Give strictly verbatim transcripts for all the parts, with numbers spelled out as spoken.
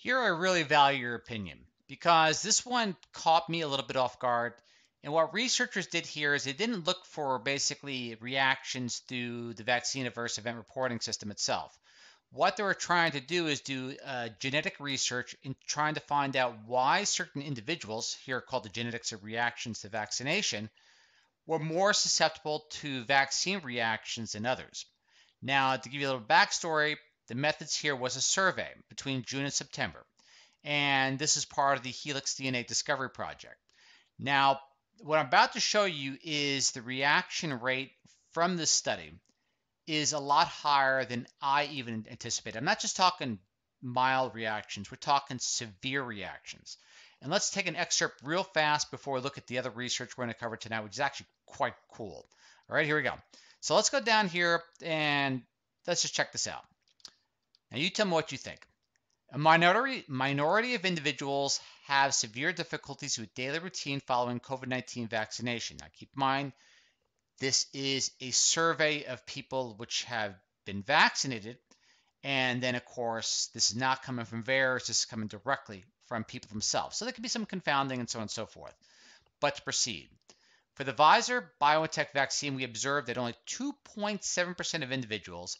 Here I really value your opinion because this one caught me a little bit off guard. And what researchers did here is they didn't look for basically reactions through the Vaccine Adverse Event Reporting System itself. What they were trying to do is do uh, genetic research in trying to find out why certain individuals, here called the genetics of reactions to vaccination, were more susceptible to vaccine reactions than others. Now, to give you a little backstory, the methods here was a survey between June and September, and this is part of the Helix D N A Discovery Project. Now, what I'm about to show you is the reaction rate from this study is a lot higher than I even anticipated. I'm not just talking mild reactions, we're talking severe reactions. And let's take an excerpt real fast before we look at the other research we're going to cover tonight, which is actually quite cool. All right, here we go. So let's go down here and let's just check this out. Now you tell me what you think. A minority, minority of individuals have severe difficulties with daily routine following COVID nineteen vaccination. Now keep in mind, this is a survey of people which have been vaccinated. And then of course, this is not coming from V A E R S, this is coming directly from people themselves. So there could be some confounding and so on and so forth. But to proceed. For the Pfizer-BioNTech vaccine, we observed that only two point seven percent of individuals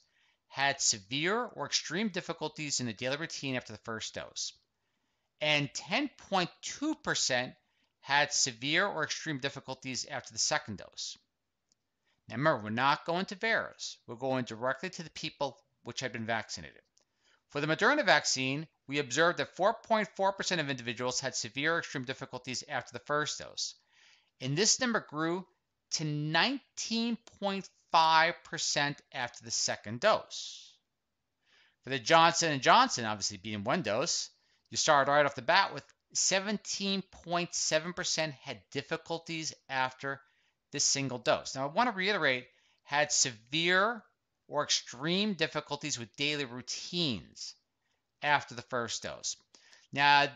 had severe or extreme difficulties in the daily routine after the first dose. And ten point two percent had severe or extreme difficulties after the second dose. Now remember, we're not going to V A E R S. We're going directly to the people which had been vaccinated. For the Moderna vaccine, we observed that four point four percent of individuals had severe or extreme difficulties after the first dose. And this number grew to nineteen point five percent after the second dose. For the Johnson and Johnson, obviously being one dose, you start right off the bat with seventeen point seven percent had difficulties after this single dose. Now I want to reiterate, had severe or extreme difficulties with daily routines after the first dose. Now,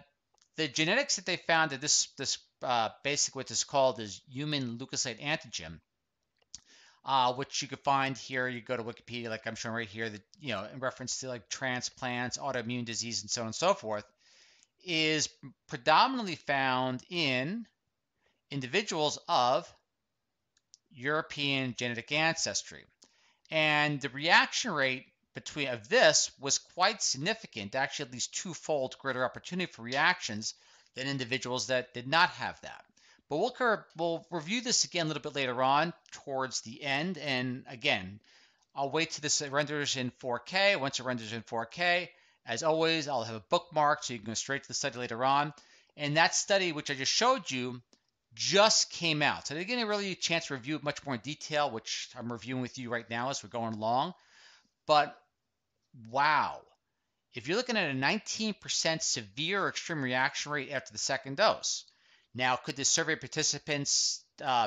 the genetics that they found that this, this uh, basically what is called is human leukocyte antigen, Uh, which you could find here. You go to Wikipedia, like I'm showing right here, that, you know, in reference to like transplants, autoimmune disease, and so on and so forth, is predominantly found in individuals of European genetic ancestry. And the reaction rate between of this was quite significant, actually at least twofold greater opportunity for reactions than individuals that did not have that. But we'll, we'll review this again a little bit later on towards the end. And again, I'll wait till this renders in four K. Once it renders in four K, as always, I'll have a bookmark so you can go straight to the study later on. And that study, which I just showed you, just came out. So they didn't really get a chance to review it much more in detail, which I'm reviewing with you right now as we're going along. But wow. If you're looking at a nineteen percent severe or extreme reaction rate after the second dose, now, could the survey participants uh,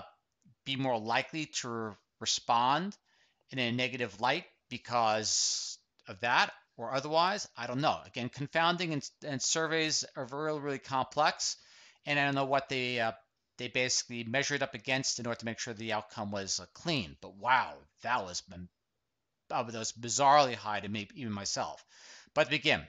be more likely to re respond in a negative light because of that or otherwise? I don't know. Again, confounding and, and surveys are really, really complex, and I don't know what they uh, they basically measured up against in order to make sure the outcome was uh, clean. But wow, that was, that was bizarrely high to me, even myself. But to begin.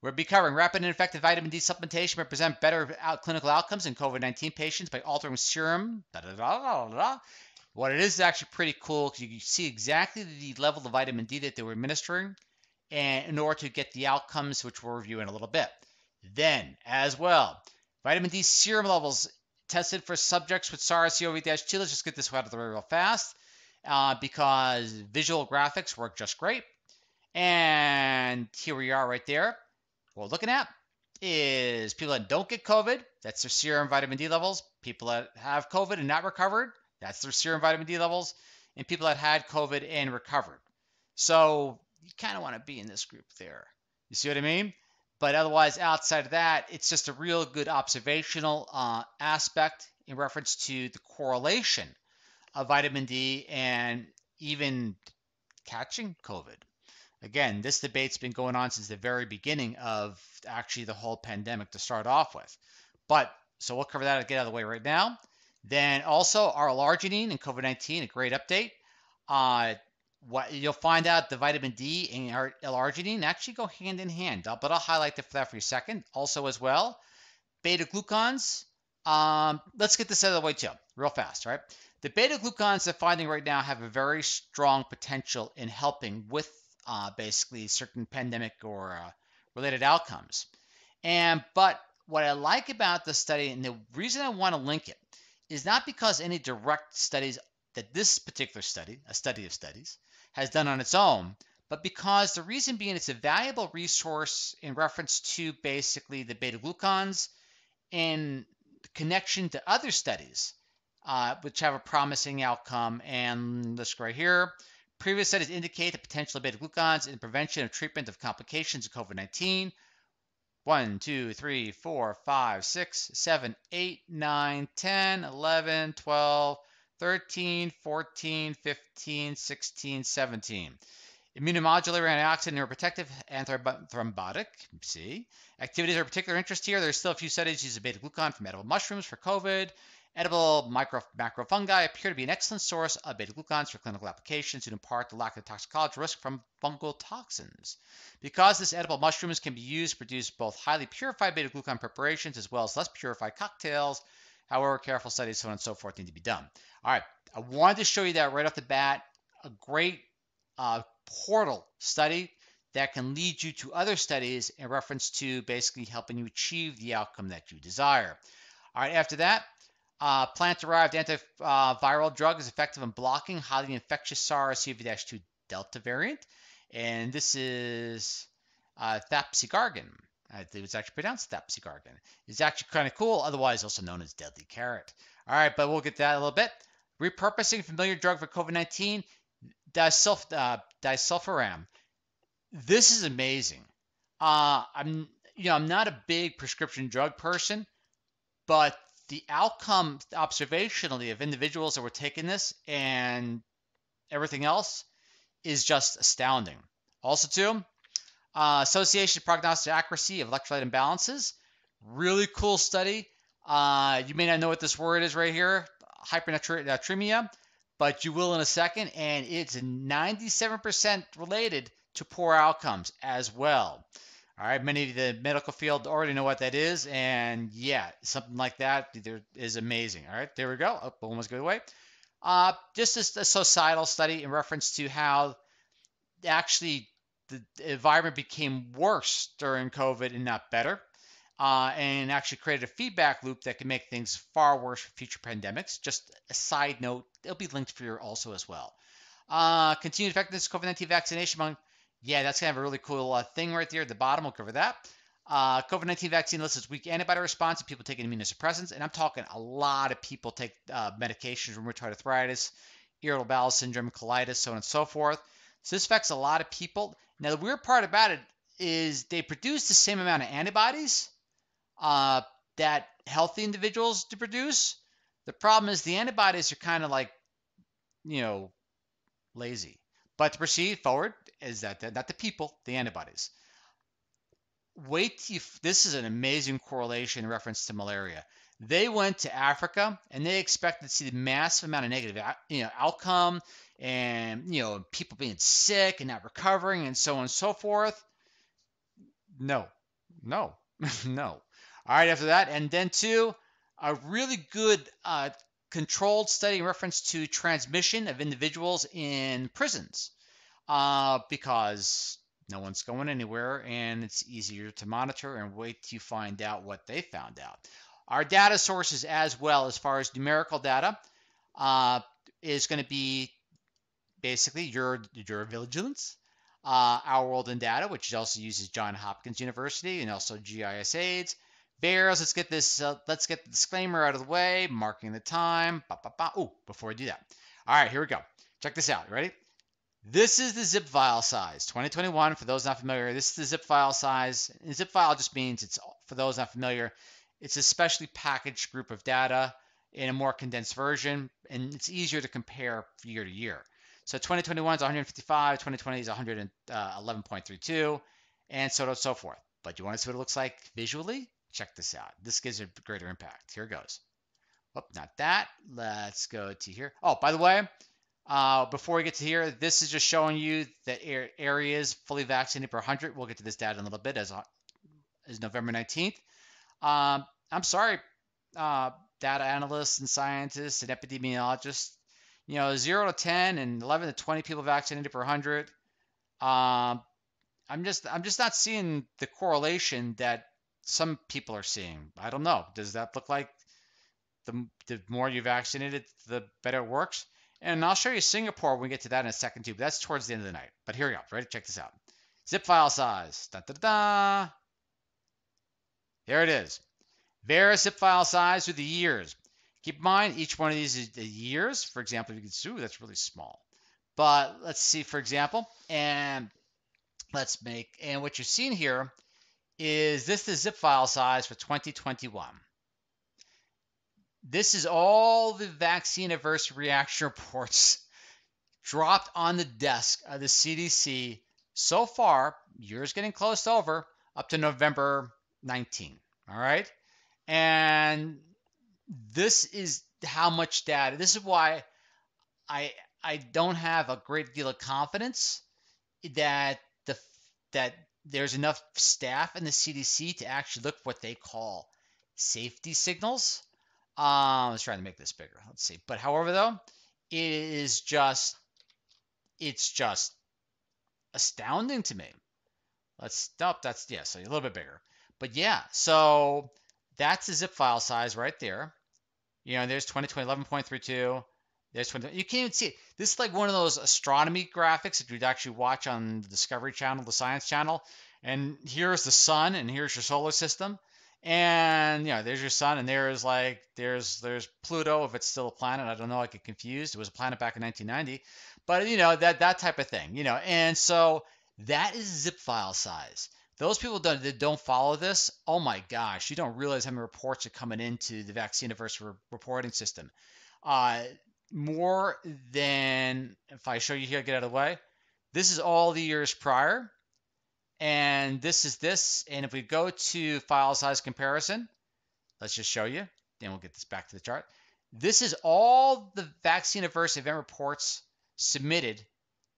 We'll be covering rapid and effective vitamin D supplementation may present better out clinical outcomes in COVID nineteen patients by altering serum. Da, da, da, da, da. What it is is actually pretty cool because you can see exactly the level of vitamin D that they were administering and in order to get the outcomes, which we'll review in a little bit. Then, as well, vitamin D serum levels tested for subjects with SARS-C o V two. Let's just get this out of the way real fast uh, because visual graphics work just great. And here we are right there. What we're looking at is people that don't get COVID, that's their serum vitamin D levels. People that have COVID and not recovered, that's their serum vitamin D levels. And people that had COVID and recovered. So you kind of want to be in this group there. You see what I mean? But otherwise, outside of that, it's just a real good observational uh, aspect in reference to the correlation of vitamin D and even catching COVID. Again, this debate's been going on since the very beginning of actually the whole pandemic to start off with. But, so we'll cover that and get out of the way right now. Then also, our L-arginine and COVID nineteen, a great update. Uh, what you'll find out, the vitamin D and L-arginine actually go hand in hand, but I'll highlight that for that for you a second. Also as well, beta-glucans. Um, let's get this out of the way too, real fast, right? The beta-glucans they're finding right now have a very strong potential in helping with uh, basically certain pandemic or uh, related outcomes. And but what I like about this study, and the reason I want to link it, is not because any direct studies that this particular study, a study of studies, has done on its own, but because the reason being it's a valuable resource in reference to basically the beta-glucans in connection to other studies uh, which have a promising outcome. And let's go right here. Previous studies indicate the potential of beta-glucans in the prevention of treatment of complications of COVID nineteen. one, two, three, four, five, six, seven, eight, nine, ten, eleven, twelve, thirteen, fourteen, fifteen, sixteen, seventeen. Immunomodulatory, antioxidant, neuroprotective, antithrombotic. See, activities are of particular interest here. There's still a few studies using beta-glucan from edible mushrooms for COVID. Edible micro, macrofungi appear to be an excellent source of beta-glucans for clinical applications due in part to lack of toxicology risk from fungal toxins. Because this edible mushrooms can be used to produce both highly purified beta-glucan preparations as well as less purified cocktails, however, careful studies, so on and so forth, need to be done. All right, I wanted to show you that right off the bat, a great uh, portal study that can lead you to other studies in reference to basically helping you achieve the outcome that you desire. All right, after that, Uh, plant-derived antiviral drug is effective in blocking highly infectious SARS C o V two Delta variant, and this is uh, thapsigargin. I think it's actually pronounced thapsigargin. It's actually kind of cool, otherwise also known as deadly carrot. All right, but we'll get to that a little bit. Repurposing familiar drug for COVID nineteen, disulf uh, disulfiram. This is amazing. Uh, I'm, you know, I'm not a big prescription drug person, but the outcome observationally of individuals that were taking this and everything else is just astounding. Also, too, uh, association prognostic accuracy of electrolyte imbalances. Really cool study. Uh, you may not know what this word is right here, hypernatremia, but you will in a second, and it's ninety-seven percent related to poor outcomes as well. All right, many of the medical field already know what that is, and yeah, something like that there is amazing. All right, there we go. Oh, almost go away. Uh, just this, a societal study in reference to how actually the environment became worse during COVID and not better, uh, and actually created a feedback loop that can make things far worse for future pandemics. Just a side note, it'll be linked for you also as well. Uh, continued effectiveness of COVID nineteen vaccination among. Yeah, that's kind of a really cool uh, thing right there at the bottom. We'll cover that. Uh, COVID nineteen vaccine lists its weak antibody response in people taking immunosuppressants. And I'm talking a lot of people take uh, medications, rheumatoid arthritis, irritable bowel syndrome, colitis, so on and so forth. So this affects a lot of people. Now, the weird part about it is they produce the same amount of antibodies uh, that healthy individuals do produce. The problem is the antibodies are kind of like, you know, lazy. But to proceed forward is that the, not the people, the antibodies. Wait, till you, this is an amazing correlation in reference to malaria. They went to Africa and they expected to see the massive amount of negative, you know, outcome and you know people being sick and not recovering and so on and so forth. No, no, no. All right, after that, and then two, a really good uh, controlled study in reference to transmission of individuals in prisons uh, because no one's going anywhere and it's easier to monitor and wait till you find out what they found out. Our data sources as well as far as numerical data uh, is going to be basically your, your EudraVigilance, uh, Our World in Data, which also uses Johns Hopkins University and also G I S AIDS. Bears, let's get this. Uh, let's get the disclaimer out of the way. Marking the time. Ba, ba, ba. Oh, before I do that. All right, here we go. Check this out. Ready? This is the zip file size, twenty twenty-one. For those not familiar, this is the zip file size. And zip file just means it's, for those not familiar, it's a specially packaged group of data in a more condensed version, and it's easier to compare year to year. So twenty twenty-one is one hundred fifty-five, twenty twenty is one hundred eleven point three two, and so on and so forth. But you want to see what it looks like visually? Check this out. This gives a greater impact. Here it goes. Oh, not that. Let's go to here. Oh, by the way, Uh, before we get to here, this is just showing you that areas fully vaccinated per one hundred. We'll get to this data in a little bit as, as November nineteenth. Um, I'm sorry, uh, data analysts and scientists and epidemiologists, you know, zero to ten and eleven to twenty people vaccinated per one hundred. Um, I'm just, I'm just not seeing the correlation that some people are seeing. I don't know. Does that look like the, the more you vaccinated, the better it works? And I'll show you Singapore when we get to that in a second too, but that's towards the end of the night. But here we go. Ready? Check this out. Zip file size. Da, da, da. Here it is. Various zip file size through the years. Keep in mind, each one of these is the years. For example, you can see, ooh, that's really small. But let's see, for example, and let's make, and what you're seeing here is this is zip file size for twenty twenty-one. This is all the vaccine adverse reaction reports dropped on the desk of the C D C so far, year's getting close over, up to November nineteenth, all right? And this is how much data. This is why I I don't have a great deal of confidence that the that there's enough staff in the C D C to actually look what they call safety signals. Um, let's try to make this bigger. Let's see. But however, though, it is just, it's just astounding to me. Let's stop. That's, yeah, so a little bit bigger. But yeah, so that's the zip file size right there. You know, there's twenty twenty, eleven point three two. There's twenty. You can't even see it. This is like one of those astronomy graphics that you'd actually watch on the Discovery Channel, the Science Channel. And here's the sun, and here's your solar system. And you know, there's your sun, and there's like there's there's Pluto, if it's still a planet. I don't know, I get confused. It was a planet back in nineteen ninety, but you know, that that type of thing, you know. And so that is zip file size. Those people don't, that don't follow this, oh my gosh, you don't realize how many reports are coming into the Vaccine Adverse Reporting System. Uh, more than, if I show you here, get out of the way. This is all the years prior. And this is this. And if we go to file size comparison, let's just show you. Then we'll get this back to the chart. This is all the vaccine adverse event reports submitted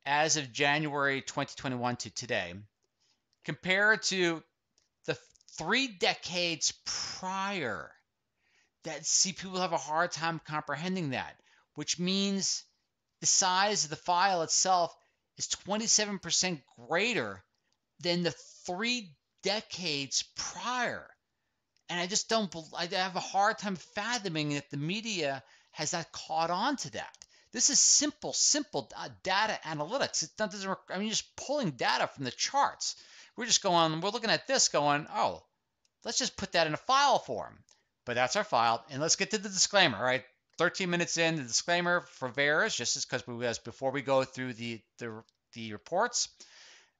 as of January twenty twenty-one to today, compared to the three decades prior. That, see, people have a hard time comprehending that, which means the size of the file itself is twenty-seven percent greater than the three decades prior. And I just don't, I have a hard time fathoming that the media has not caught on to that. This is simple, simple data analytics. It doesn't, I mean, just pulling data from the charts. We're just going, we're looking at this going, oh, let's just put that in a file form. But that's our file. And let's get to the disclaimer, right? thirteen minutes in, the disclaimer for VAERS, just as because we, as before we go through the, the, the reports.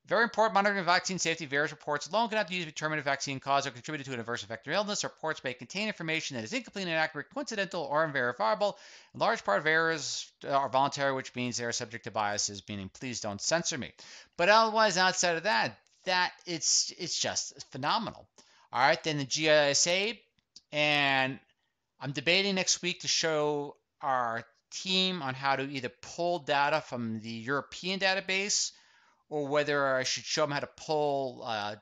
Very important, monitoring vaccine safety. VAERS reports alone cannot be used to determine if vaccine cause or contributed to an adverse effect or illness. Reports may contain information that is incomplete, inaccurate, coincidental, or unverifiable. In large part, VAERS are voluntary, which means they are subject to biases, meaning please don't censor me. But otherwise, outside of that, that it's it's just phenomenal. All right, then the G I S A, and I'm debating next week to show our team on how to either pull data from the European database, or whether I should show them how to pull uh,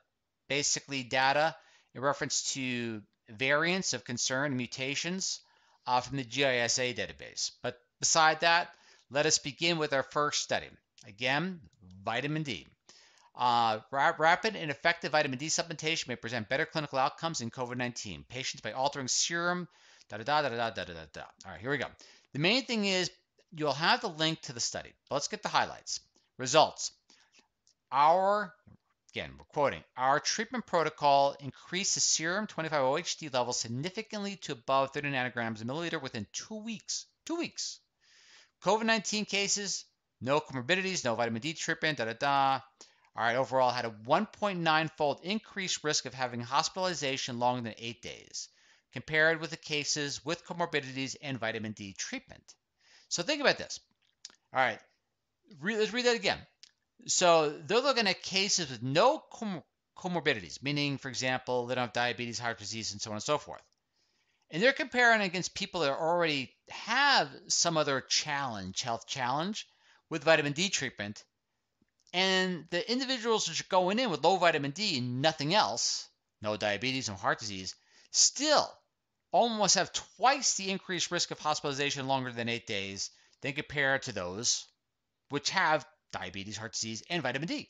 basically data in reference to variants of concern, mutations uh, from the G I S A database. But beside that, let us begin with our first study. Again, vitamin D. Uh, rapid and effective vitamin D supplementation may present better clinical outcomes in COVID nineteen patients by altering serum, da da da da da da da da. All right, here we go. The main thing is you'll have the link to the study. Let's get the highlights. Results. Our, again, we're quoting, our treatment protocol increased the serum twenty-five O H D level significantly to above thirty nanograms a milliliter within two weeks. Two weeks. COVID nineteen cases, no comorbidities, no vitamin D treatment, da da da. All right, overall had a one point nine fold increased risk of having hospitalization longer than eight days, compared with the cases with comorbidities and vitamin D treatment. So think about this. All right, re- let's read that again. So they're looking at cases with no com comorbidities, meaning, for example, they don't have diabetes, heart disease, and so on and so forth. And they're comparing against people that are already have some other challenge, health challenge, with vitamin D treatment, and the individuals that are going in with low vitamin D and nothing else, no diabetes, no heart disease, still almost have twice the increased risk of hospitalization longer than eight days than compared to those which have diabetes, heart disease, and vitamin D.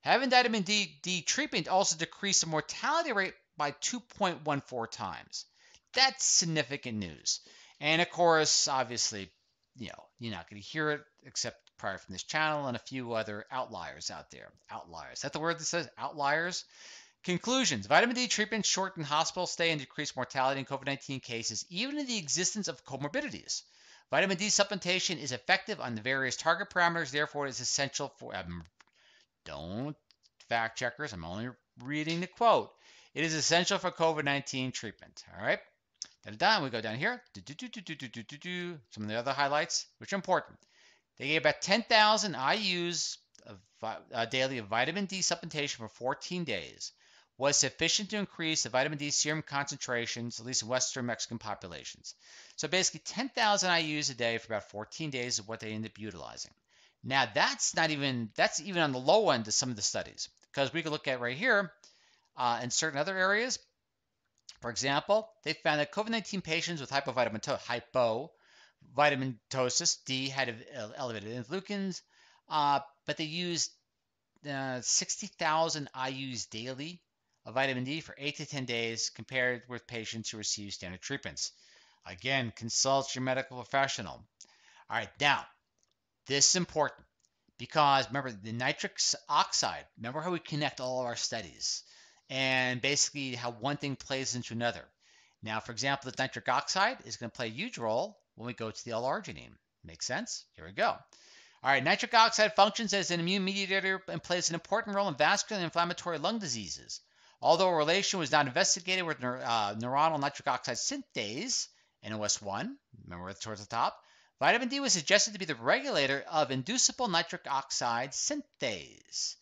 Having vitamin D, D treatment also decreased the mortality rate by two point one four times. That's significant news. And of course, obviously, you know, you're not going to hear it except prior from this channel and a few other outliers out there. Outliers. Is that the word that says outliers? Conclusions. Vitamin D treatment shortened hospital stay and decreased mortality in COVID nineteen cases, even in the existence of comorbidities. Vitamin D supplementation is effective on the various target parameters. Therefore, it is essential for... Um, don't fact checkers. I'm only reading the quote. It is essential for COVID nineteen treatment. All right. Then we go down here. Do, do, do, do, do, do, do, do. Some of the other highlights, which are important. They gave about ten thousand I U's of, uh, daily of vitamin D supplementation for fourteen days. Was sufficient to increase the vitamin D serum concentrations, at least in Western Mexican populations. So basically ten thousand I U's a day for about fourteen days is what they end up utilizing. Now that's not even, that's even on the low end of some of the studies, because we can look at right here uh, in certain other areas. For example, they found that COVID nineteen patients with hypovitamin hypovitaminosis D had elevated interleukins, uh, but they used uh, sixty thousand I U's daily of vitamin D for eight to ten days compared with patients who receive standard treatments. Again, consult your medical professional. All right, now, this is important because, remember, the nitric oxide, remember how we connect all of our studies and basically how one thing plays into another. Now, for example, the nitric oxide is going to play a huge role when we go to the L-arginine. Makes sense? Here we go. All right, nitric oxide functions as an immune mediator and plays an important role in vascular and inflammatory lung diseases. Although a relation was not investigated with neur uh, neuronal nitric oxide synthase, N O S one, remember towards the top, vitamin D was suggested to be the regulator of inducible nitric oxide synthase,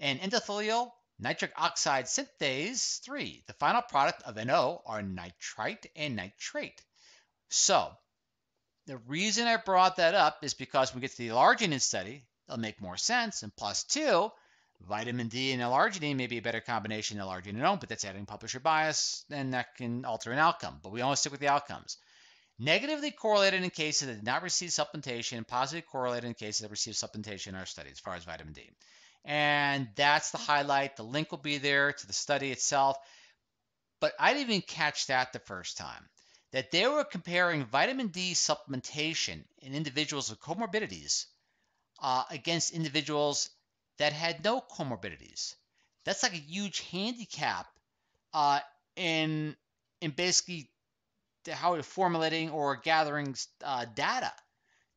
and endothelial nitric oxide synthase three, the final product of N O, are nitrite and nitrate. So the reason I brought that up is because when we get to the L-arginine study, it'll make more sense, and plus two, vitamin D and L-arginine may be a better combination than L-arginine alone, but that's adding publisher bias, and that can alter an outcome. But we always stick with the outcomes. Negatively correlated in cases that did not receive supplementation, and positively correlated in cases that received supplementation in our study as far as vitamin D. And that's the highlight. The link will be there to the study itself. But I didn't even catch that the first time, that they were comparing vitamin D supplementation in individuals with comorbidities uh, against individuals that had no comorbidities. That's like a huge handicap uh, in, in basically how you're formulating or gathering uh, data,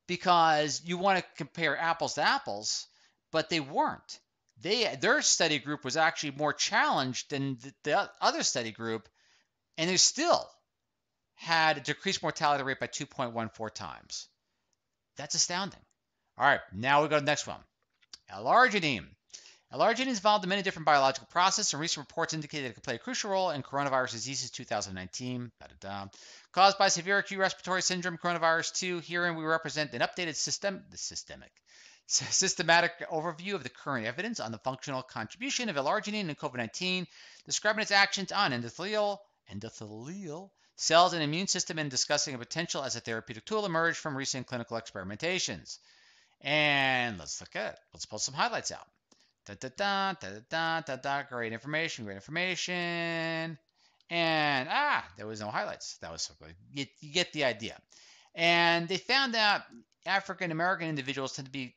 because you want to compare apples to apples, but they weren't. They, their study group was actually more challenged than the, the other study group, and they still had a decreased mortality rate by two point one four times. That's astounding. All right, now we go to the next one. L-arginine. L-arginine is involved in many different biological processes, and recent reports indicate that it could play a crucial role in coronavirus diseases two thousand nineteen. Da, da, da. Caused by severe acute respiratory syndrome, coronavirus two. Herein we represent an updated system, the systemic, systematic overview of the current evidence on the functional contribution of L-arginine in COVID nineteen, describing its actions on endothelial, endothelial cells and immune system, and discussing a potential as a therapeutic tool emerged from recent clinical experimentations. And let's look at it. Let's pull some highlights out. Da, da, da, da, da, da, da. Great information, great information. And, ah, there was no highlights. That was so good. You, you get the idea. And they found that African-American individuals tend to be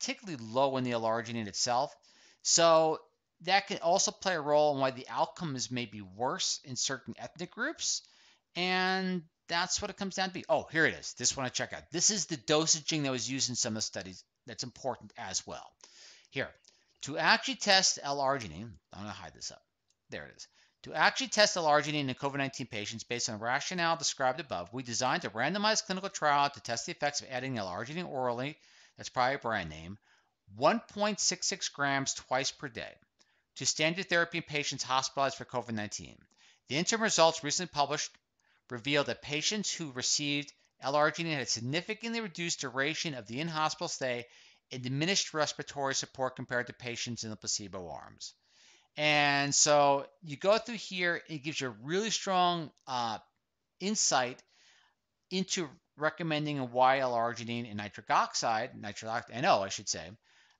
particularly low in the L-arginine itself. So that can also play a role in why the outcomes may be worse in certain ethnic groups. And that's what it comes down to be. Oh, here it is. This one I check out. This is the dosaging that was used in some of the studies. That's important as well. Here, to actually test L-arginine, I'm going to hide this up. There it is. To actually test L-arginine in COVID nineteen patients based on the rationale described above, we designed a randomized clinical trial to test the effects of adding L-arginine orally, that's probably a brand name, one point six six grams twice per day to standard therapy in patients hospitalized for COVID nineteen. The interim results recently published revealed that patients who received L-arginine had a significantly reduced duration of the in-hospital stay and diminished respiratory support compared to patients in the placebo arms. And so you go through here, it gives you a really strong uh, insight into recommending why L-arginine and nitric oxide, nitric oxide, NO I should say,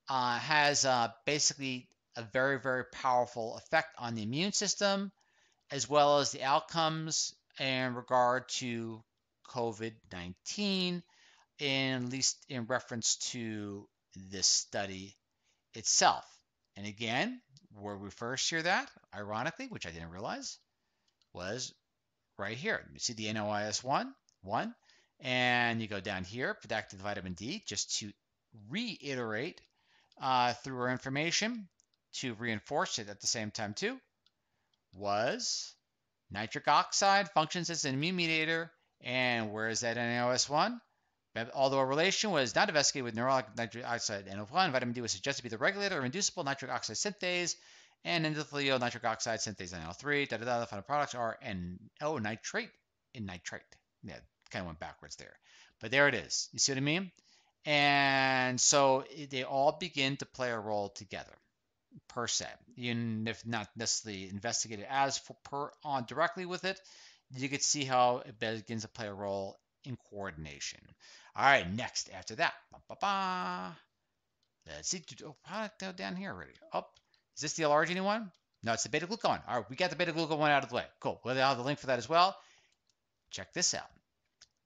uh, has uh, basically a very, very powerful effect on the immune system, as well as the outcomes in regard to COVID nineteen, in at least in reference to this study itself. And again, where we first hear that, ironically, which I didn't realize, was right here. You see the N O S one, and you go down here, protected vitamin D, just to reiterate uh, through our information, to reinforce it at the same time too, was nitric oxide functions as an immune mediator. And where is that N O S one? Although a relation was not investigated with neurotic nitric oxide N O S one, vitamin D was suggested to be the regulator of inducible nitric oxide synthase and endothelial nitric oxide synthase N O S three. Da, da, da, the final products are N O nitrate and nitrite. Yeah, kind of went backwards there. But there it is. You see what I mean? And so they all begin to play a role together, per se. Even if not necessarily investigated as for per on directly with it, you could see how it begins to play a role in coordination. All right, next after that, ba, ba, ba. Let's see. Oh, down here already. Oh, is this the L-arginine one? No, it's the beta-glucan. All right, we got the beta-glucan one out of the way. Cool. We'll have the link for that as well. Check this out.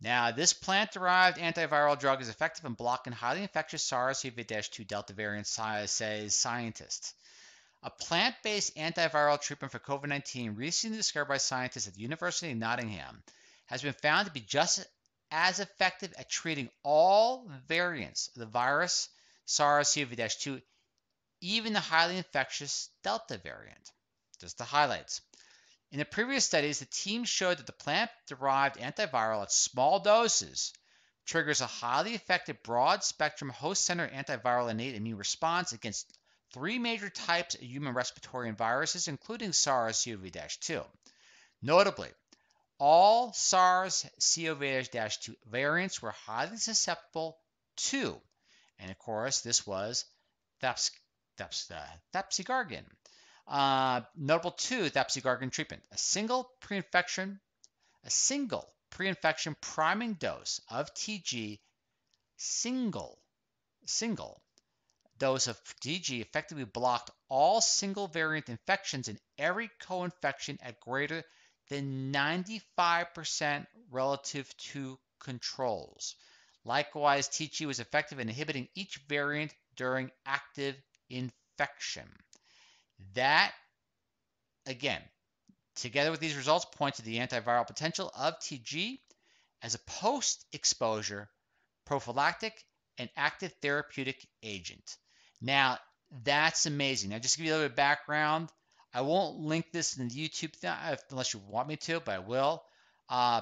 Now, this plant-derived antiviral drug is effective in blocking highly infectious SARS C o V two Delta variant, says scientists. A plant-based antiviral treatment for COVID nineteen recently discovered by scientists at the University of Nottingham has been found to be just as effective at treating all variants of the virus SARS C o V two, even the highly infectious Delta variant. Just the highlights. In the previous studies, the team showed that the plant-derived antiviral at small doses triggers a highly effective broad-spectrum host-centered antiviral innate immune response against three major types of human respiratory viruses, including SARS C o V two. Notably, all SARS C o V two variants were highly susceptible to, and of course, this was thaps, thaps, uh, thapsigargin. Uh, notable to thapsigargin treatment, a single pre-infection, a single pre-infection priming dose of T G, single, single. Dose of T G effectively blocked all single variant infections and every co-infection at greater than ninety-five percent relative to controls. Likewise, T G was effective in inhibiting each variant during active infection. That, again, together with these results, point to the antiviral potential of T G as a post-exposure prophylactic and active therapeutic agent. Now, that's amazing. Now, just to give you a little bit of background, I won't link this in the YouTube thing unless you want me to, but I will. Uh,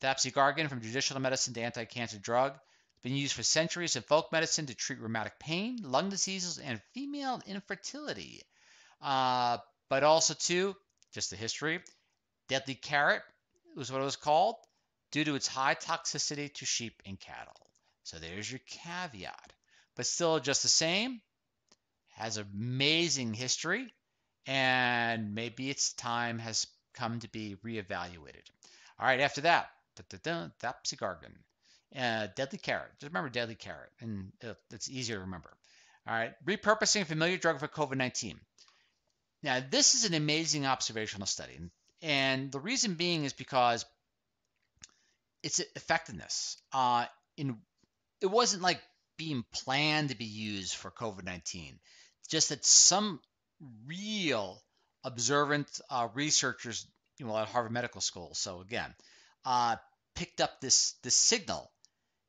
thapsigargin, from traditional medicine to anti-cancer drug, has been used for centuries in folk medicine to treat rheumatic pain, lung diseases, and female infertility. Uh, but also, too, just the history, deadly carrot was what it was called due to its high toxicity to sheep and cattle. So there's your caveat. But still, just the same, has amazing history, and maybe its time has come to be reevaluated. All right, after that, thapsigargin, uh, deadly carrot. Just remember deadly carrot, and it's easier to remember. All right, repurposing a familiar drug for COVID nineteen. Now, this is an amazing observational study, and the reason being is because its effectiveness uh, in it wasn't like being planned to be used for COVID nineteen, just that some real observant uh, researchers, you know, at Harvard Medical School, so again, uh, picked up this, this signal.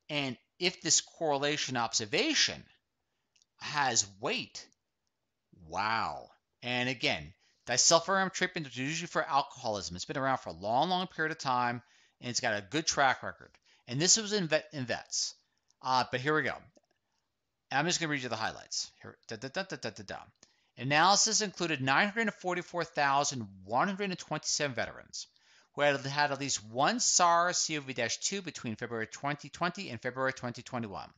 And if this correlation observation has weight, wow. And again, disulfiram treatment is usually for alcoholism. It's been around for a long, long period of time, and it's got a good track record. And this was in, vet, in vets. Uh, but here we go. I'm just going to read you the highlights. Here, da, da, da, da, da, da, da. Analysis included nine hundred forty-four thousand one hundred twenty-seven veterans who had had at least one SARS C o V two between February twenty twenty and February twenty twenty-one.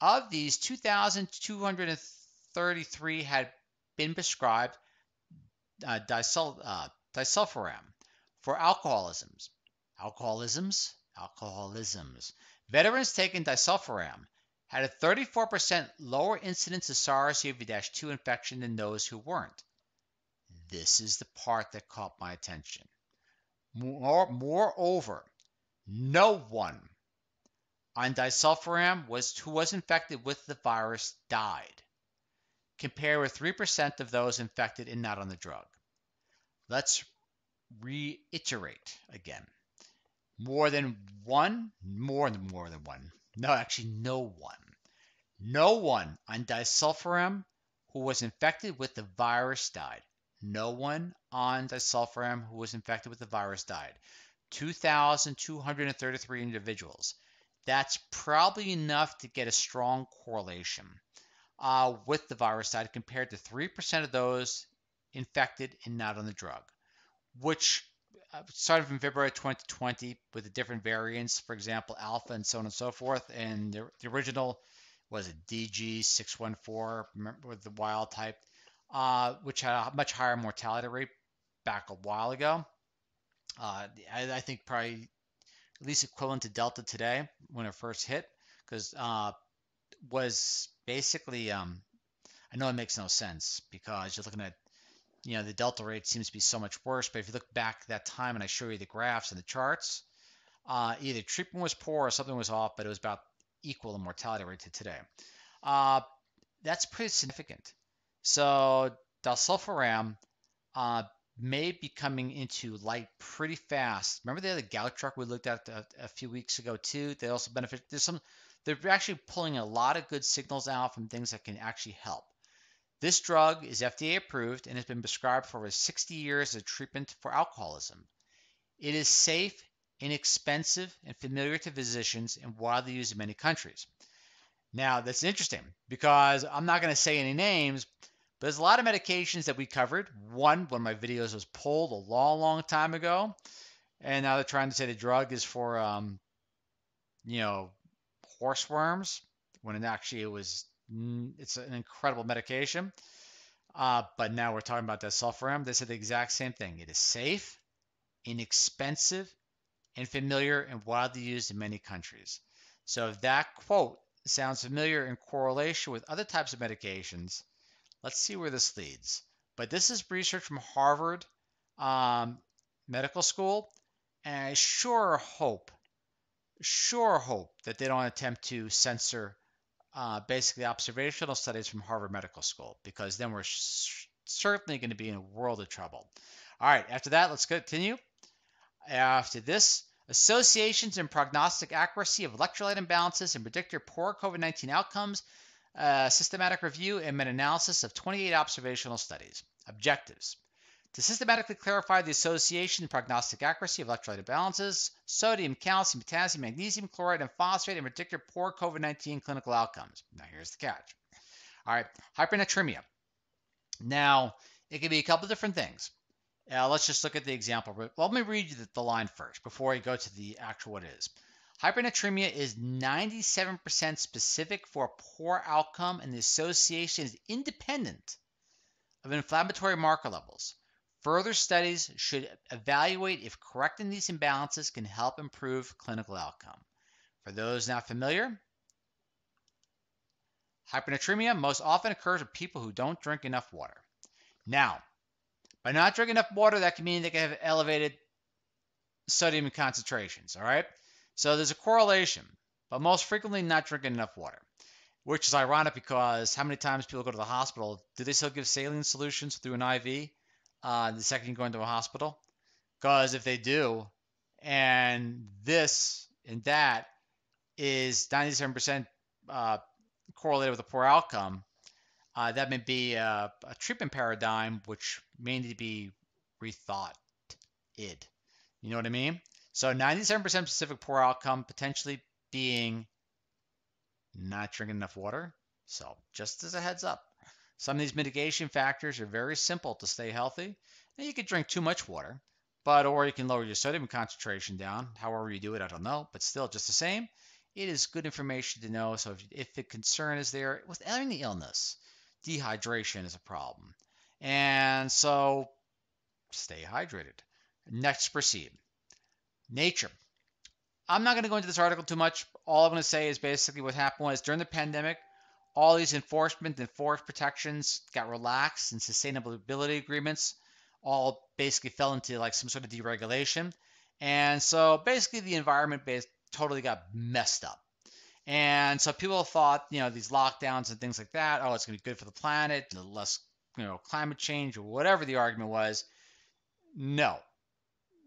Of these, two thousand two hundred thirty-three had been prescribed uh, disul uh, disulfiram for alcoholisms. Alcoholisms? Alcoholisms. Veterans taking disulfiram had a thirty-four percent lower incidence of SARS C o V two infection than those who weren't. This is the part that caught my attention. More, moreover, no one on disulfiram was, who was infected with the virus died, compared with three percent of those infected and not on the drug. Let's reiterate again. More than one, more than more than one. No, actually, no one. No one on disulfiram who was infected with the virus died. No one on disulfiram who was infected with the virus died. two thousand two hundred thirty-three individuals. That's probably enough to get a strong correlation uh, with the virus died compared to three percent of those infected and not on the drug, which started from February twenty twenty with the different variants, for example, alpha and so on and so forth. And the, the original was a D G six one four with the wild type, uh, which had a much higher mortality rate back a while ago. Uh, I, I think probably at least equivalent to Delta today when it first hit, because uh, was basically, um, I know it makes no sense because you're looking at, you know, the Delta rate seems to be so much worse, but if you look back at that time and I show you the graphs and the charts, uh, either treatment was poor or something was off, but it was about equal in mortality rate to today. Uh, that's pretty significant. So disulfiram uh, may be coming into light pretty fast. Remember the other gout truck we looked at a, a few weeks ago too? They also benefit. There's some, they're actually pulling a lot of good signals out from things that can actually help. This drug is F D A approved and has been prescribed for over sixty years as a treatment for alcoholism. It is safe, inexpensive, and familiar to physicians and widely used in many countries. Now, that's interesting because I'm not going to say any names, but there's a lot of medications that we covered. One, one of my videos was pulled a long, long time ago, and now they're trying to say the drug is for, um, you know, horseworms, when it actually it was... It's an incredible medication, uh, but now we're talking about disulfiram. They said the exact same thing. It is safe, inexpensive, and familiar, and widely used in many countries. So if that quote sounds familiar in correlation with other types of medications, let's see where this leads. But this is research from Harvard um, Medical School, and I sure hope, sure hope that they don't attempt to censor Uh, basically observational studies from Harvard Medical School, because then we're certainly going to be in a world of trouble. All right, after that, let's continue. After this, associations and prognostic accuracy of electrolyte imbalances and predictor poor COVID nineteen outcomes, uh, systematic review and meta-analysis of twenty-eight observational studies. Objectives: to systematically clarify the association and prognostic accuracy of electrolyte imbalances, sodium, calcium, potassium, magnesium, chloride, and phosphate, and predict poor COVID nineteen clinical outcomes. Now, here's the catch. All right, hypernatremia. Now, it can be a couple of different things. Uh, let's just look at the example. Well, let me read you the, the line first before I go to the actual what it is. Hypernatremia is ninety-seven percent specific for a poor outcome, and the association is independent of inflammatory marker levels. Further studies should evaluate if correcting these imbalances can help improve clinical outcome. For those not familiar, hypernatremia most often occurs with people who don't drink enough water. Now, by not drinking enough water, that can mean they can have elevated sodium concentrations, all right? So there's a correlation, but most frequently not drinking enough water, which is ironic because how many times people go to the hospital, do they still give saline solutions through an I V? Uh, the second you go into a hospital, because if they do, and this and that is ninety-seven percent uh, correlated with a poor outcome, uh, that may be a, a treatment paradigm which may need to be rethought. It, you know what I mean? So ninety-seven percent specific poor outcome potentially being not drinking enough water. So just as a heads up. Some of these mitigation factors are very simple to stay healthy. And you could drink too much water. But, or you can lower your sodium concentration down. However you do it, I don't know. But still, just the same, it is good information to know. So if, if the concern is there with any illness, dehydration is a problem. And so stay hydrated. Next, proceed. Nature. I'm not going to go into this article too much. All I'm going to say is basically what happened was during the pandemic, all these enforcement and forest protections got relaxed and sustainability agreements all basically fell into like some sort of deregulation. And so basically the environment base totally got messed up. And so people thought, you know, these lockdowns and things like that, oh, it's going to be good for the planet, less, you know, climate change or whatever the argument was. No,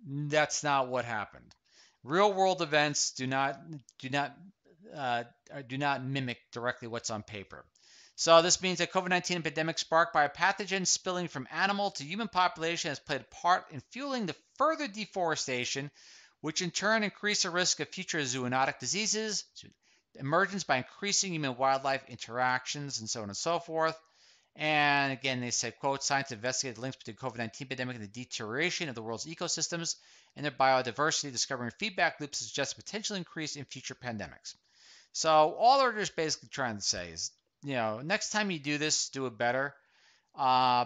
that's not what happened. Real world events do not, do not, uh, do not mimic directly what's on paper. So this means that COVID nineteen pandemic sparked by a pathogen spilling from animal to human population has played a part in fueling the further deforestation, which in turn increased the risk of future zoonotic diseases, emergence by increasing human wildlife interactions, and so on and so forth. And again, they said, quote, science investigated links between COVID nineteen pandemic and the deterioration of the world's ecosystems and their biodiversity, discovering feedback loops that suggest a potential increase in future pandemics. So all they're just basically trying to say is, you know, next time you do this, do it better. Uh,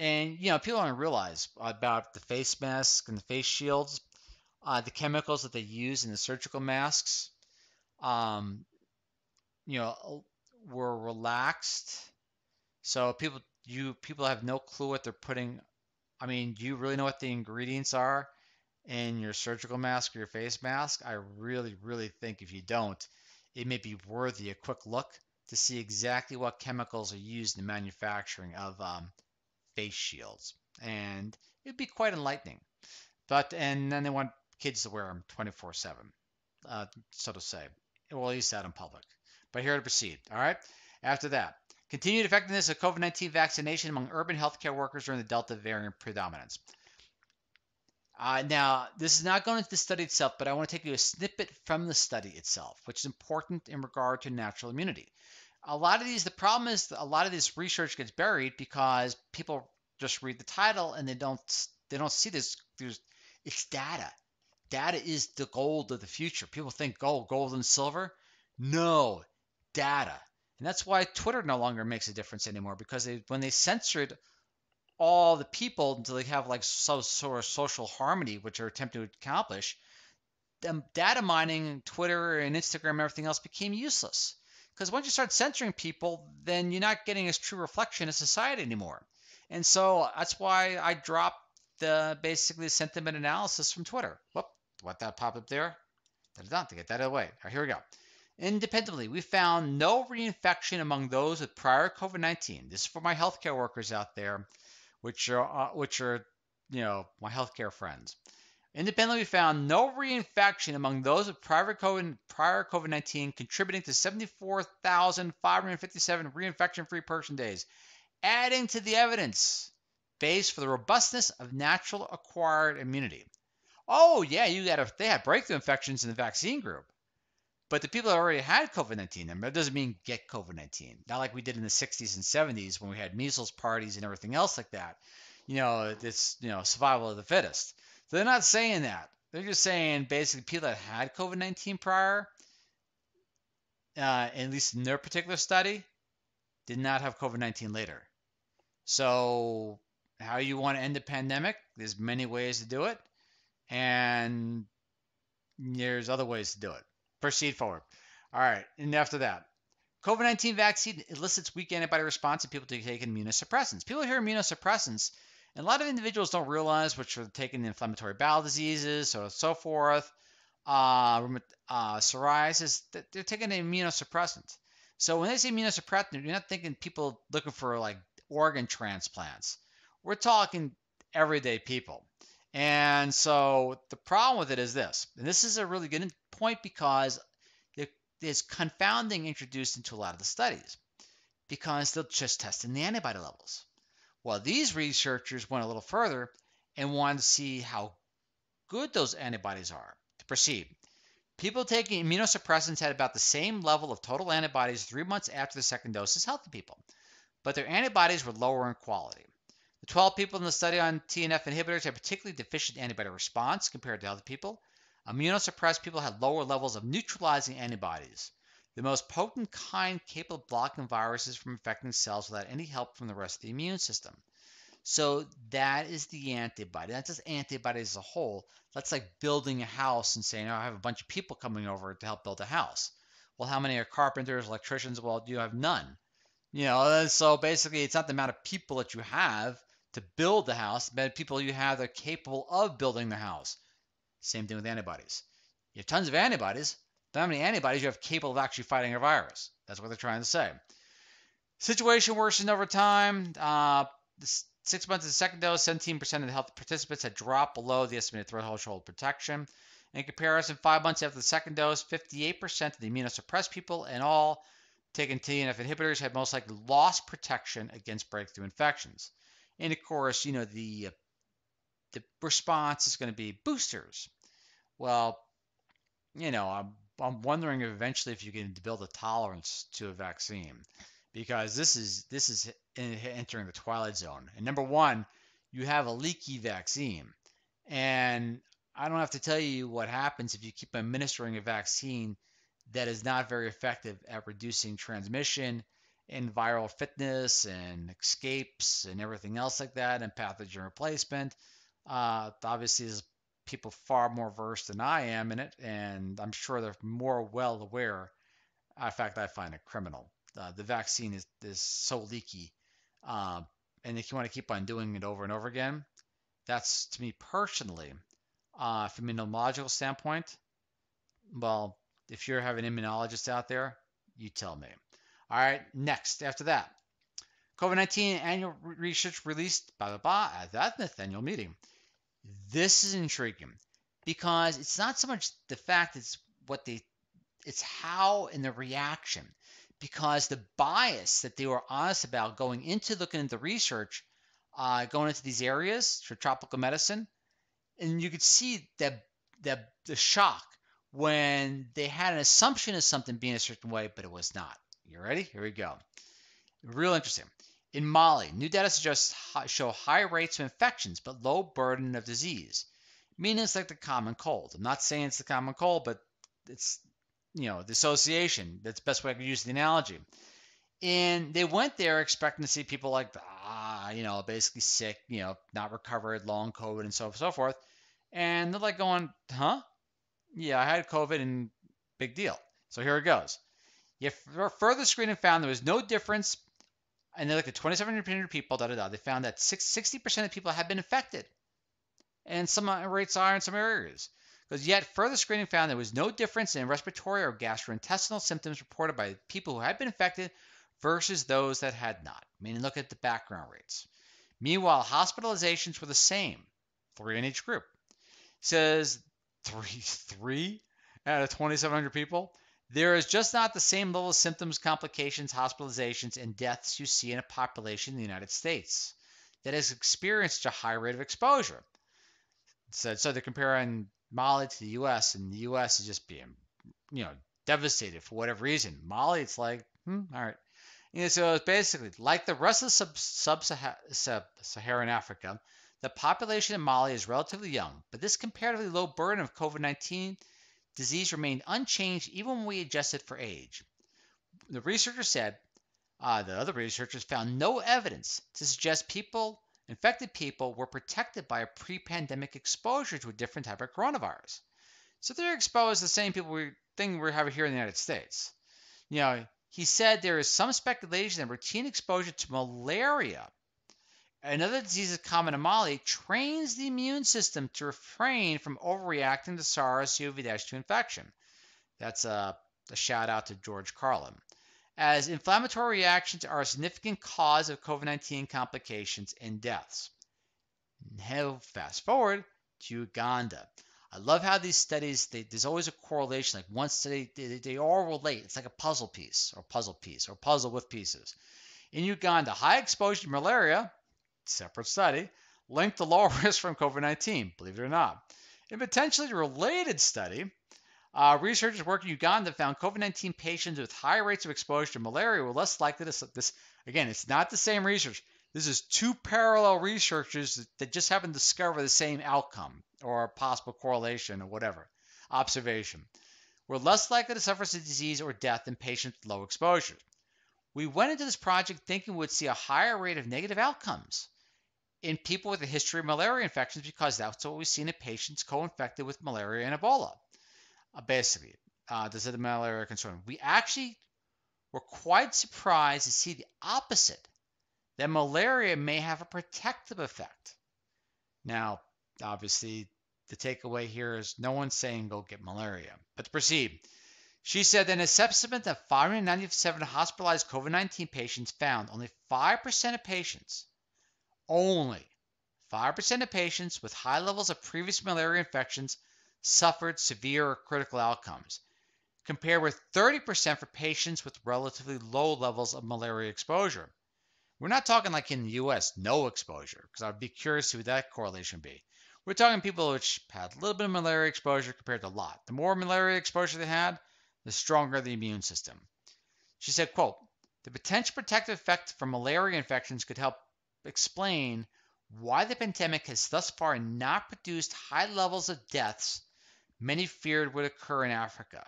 and, you know, people don't realize about the face masks and the face shields, uh, the chemicals that they use in the surgical masks, um, you know, were relaxed. So people, you people have no clue what they're putting. I mean, do you really know what the ingredients are in your surgical mask or your face mask? I really, really think if you don't, it may be worthy a quick look to see exactly what chemicals are used in the manufacturing of um, face shields. And it'd be quite enlightening. But, and then they want kids to wear them twenty-four seven, uh, so to say. Well, at least that in public. But here to proceed, all right? After that. Continued effectiveness of COVID nineteen vaccination among urban healthcare workers during the Delta variant predominance. Uh, now, this is not going into the study itself, but I want to take you a snippet from the study itself, which is important in regard to natural immunity. A lot of these, the problem is that a lot of this research gets buried because people just read the title and they don't they don't see this. There's, it's data. Data is the gold of the future. People think gold, gold and silver. No, data. And that's why Twitter no longer makes a difference anymore, because they, when they censored all the people until they have like some sort of social harmony, which they're attempting to accomplish, then data mining, Twitter and Instagram and everything else became useless. Because once you start censoring people, then you're not getting a true reflection of society anymore. And so that's why I dropped the basically sentiment analysis from Twitter. Whoop, let that pop up there. Da-da-da, to get that out of the way. All right, here we go. Independently, we found no reinfection among those with prior COVID nineteen. This is for my healthcare workers out there, which are, uh, which are, you know, my healthcare friends. Independently, we found no reinfection among those with prior COVID nineteen, contributing to seventy-four thousand five hundred fifty-seven reinfection-free person days, adding to the evidence base for the robustness of natural acquired immunity. Oh yeah, you got a, they had breakthrough infections in the vaccine group. But the people that already had COVID nineteen, I mean, that doesn't mean get COVID nineteen. Not like we did in the sixties and seventies when we had measles parties and everything else like that. You know, it's, you know, survival of the fittest. So they're not saying that. They're just saying basically people that had COVID nineteen prior, uh, at least in their particular study, did not have COVID nineteen later. So how you want to end the pandemic, there's many ways to do it. And there's other ways to do it. Proceed forward. All right. And after that, COVID nineteen vaccine elicits weak antibody response in people to take immunosuppressants. People hear immunosuppressants, and a lot of individuals don't realize which are taking inflammatory bowel diseases, so so forth, uh, uh, psoriasis. They're taking an immunosuppressant. So when they say immunosuppressant, you're not thinking people looking for like organ transplants. We're talking everyday people. And so the problem with it is this, and this is a really good point because there's confounding introduced into a lot of the studies because they're just testing the antibody levels. Well, these researchers went a little further and wanted to see how good those antibodies are. To proceed, people taking immunosuppressants had about the same level of total antibodies three months after the second dose as healthy people, but their antibodies were lower in quality. The twelve people in the study on T N F inhibitors had particularly deficient antibody response compared to other people. Immunosuppressed people had lower levels of neutralizing antibodies, the most potent kind capable of blocking viruses from infecting cells without any help from the rest of the immune system. So that is the antibody. That's just antibodies as a whole. That's like building a house and saying, oh, I have a bunch of people coming over to help build a house. Well, how many are carpenters, electricians? Well, you have none. You know, so basically it's not the amount of people that you have to build the house, the amount of people you have that are capable of building the house. Same thing with antibodies. You have tons of antibodies. How many antibodies you have capable of actually fighting a virus? That's what they're trying to say. Situation worsened over time. Uh, six months of the second dose, seventeen percent of the healthy participants had dropped below the estimated threshold protection. In comparison, five months after the second dose, fifty-eight percent of the immunosuppressed people and all taking T N F inhibitors had most likely lost protection against breakthrough infections. And of course, you know, the, the response is going to be boosters. Well, you know, I'm, I'm wondering if eventually if you can build a tolerance to a vaccine, because this is, this is entering the twilight zone. And number one, you have a leaky vaccine. And I don't have to tell you what happens if you keep administering a vaccine that is not very effective at reducing transmission and viral fitness and escapes and everything else like that, and pathogen replacement. Uh, obviously, there's people far more versed than I am in it, and I'm sure they're more well aware. In fact, I find it criminal. Uh, the vaccine is, is so leaky, uh, and if you want to keep on doing it over and over again, that's, to me personally, uh, from an immunological standpoint, well, if you're having immunologists out there, you tell me. All right, next, after that, COVID nineteen annual research released, blah, blah, blah, at that Nathaniel meeting. This is intriguing because it's not so much the fact, it's what they, it's how and the reaction, because the bias that they were honest about going into looking into research, uh, going into these areas for tropical medicine, and you could see that, that the shock when they had an assumption of something being a certain way, but it was not. You ready? Here we go. Real interesting. In Mali, new data suggests show high rates of infections, but low burden of disease. Meaning it's like the common cold. I'm not saying it's the common cold, but it's, you know, the association. That's the best way I could use the analogy. And they went there expecting to see people like, ah, you know, basically sick, you know, not recovered, long COVID, and so, so forth. And they're like going, huh? Yeah, I had COVID and big deal. So here it goes. Yet further screening found there was no difference, and they looked at twenty-seven hundred people, da da da. They found that sixty percent of people had been infected, and some rates are in some areas. Because yet further screening found there was no difference in respiratory or gastrointestinal symptoms reported by people who had been infected versus those that had not. Meaning, look at the background rates. Meanwhile, hospitalizations were the same, three in each group. It says three, three out of twenty-seven hundred people. There is just not the same level of symptoms, complications, hospitalizations, and deaths you see in a population in the United States that has experienced such a high rate of exposure. So, so they're comparing Mali to the U S, and the U S is just being, you know, devastated for whatever reason. Mali, it's like, hmm, all right. And so it's basically like the rest of sub-Saharan Africa, the population in Mali is relatively young, but this comparatively low burden of COVID nineteen disease remained unchanged even when we adjusted for age. The researchers said, uh, the other researchers found no evidence to suggest people, infected people, were protected by a pre-pandemic exposure to a different type of coronavirus. So they're exposed to the same people we, thing we have here in the United States. You know, he said there is some speculation that routine exposure to malaria, another disease common in Mali, trains the immune system to refrain from overreacting to SARS C o V two infection. That's a, a shout out to George Carlin. As inflammatory reactions are a significant cause of COVID nineteen complications and deaths. Now, fast forward to Uganda. I love how these studies, they, there's always a correlation. Like one study, they, they all relate. It's like a puzzle piece or puzzle piece or puzzle with pieces. In Uganda, high exposure to malaria, separate study, linked to lower risk from COVID nineteen, believe it or not. In a potentially related study, uh, researchers working in Uganda found COVID nineteen patients with high rates of exposure to malaria were less likely to... This, again, it's not the same research. This is two parallel researchers that, that just haven't discovered the same outcome or possible correlation or whatever. Observation. We're less likely to suffer disease or death in patients with low exposure. We went into this project thinking we would see a higher rate of negative outcomes in people with a history of malaria infections because that's what we've seen in patients co-infected with malaria and Ebola. Uh, basically, uh, this is the malaria concern. We actually were quite surprised to see the opposite, that malaria may have a protective effect. Now, obviously, the takeaway here is no one's saying go get malaria. But to proceed, she said that in a subset of five hundred ninety-seven hospitalized COVID nineteen patients found, only five percent of patients, only five percent of patients with high levels of previous malaria infections suffered severe or critical outcomes, compared with thirty percent for patients with relatively low levels of malaria exposure. We're not talking like in the U S, no exposure, because I'd be curious to what that correlation would be. We're talking people which had a little bit of malaria exposure compared to a lot. The more malaria exposure they had, the stronger the immune system. She said, quote, the potential protective effect from malaria infections could help explain why the pandemic has thus far not produced high levels of deaths many feared would occur in Africa.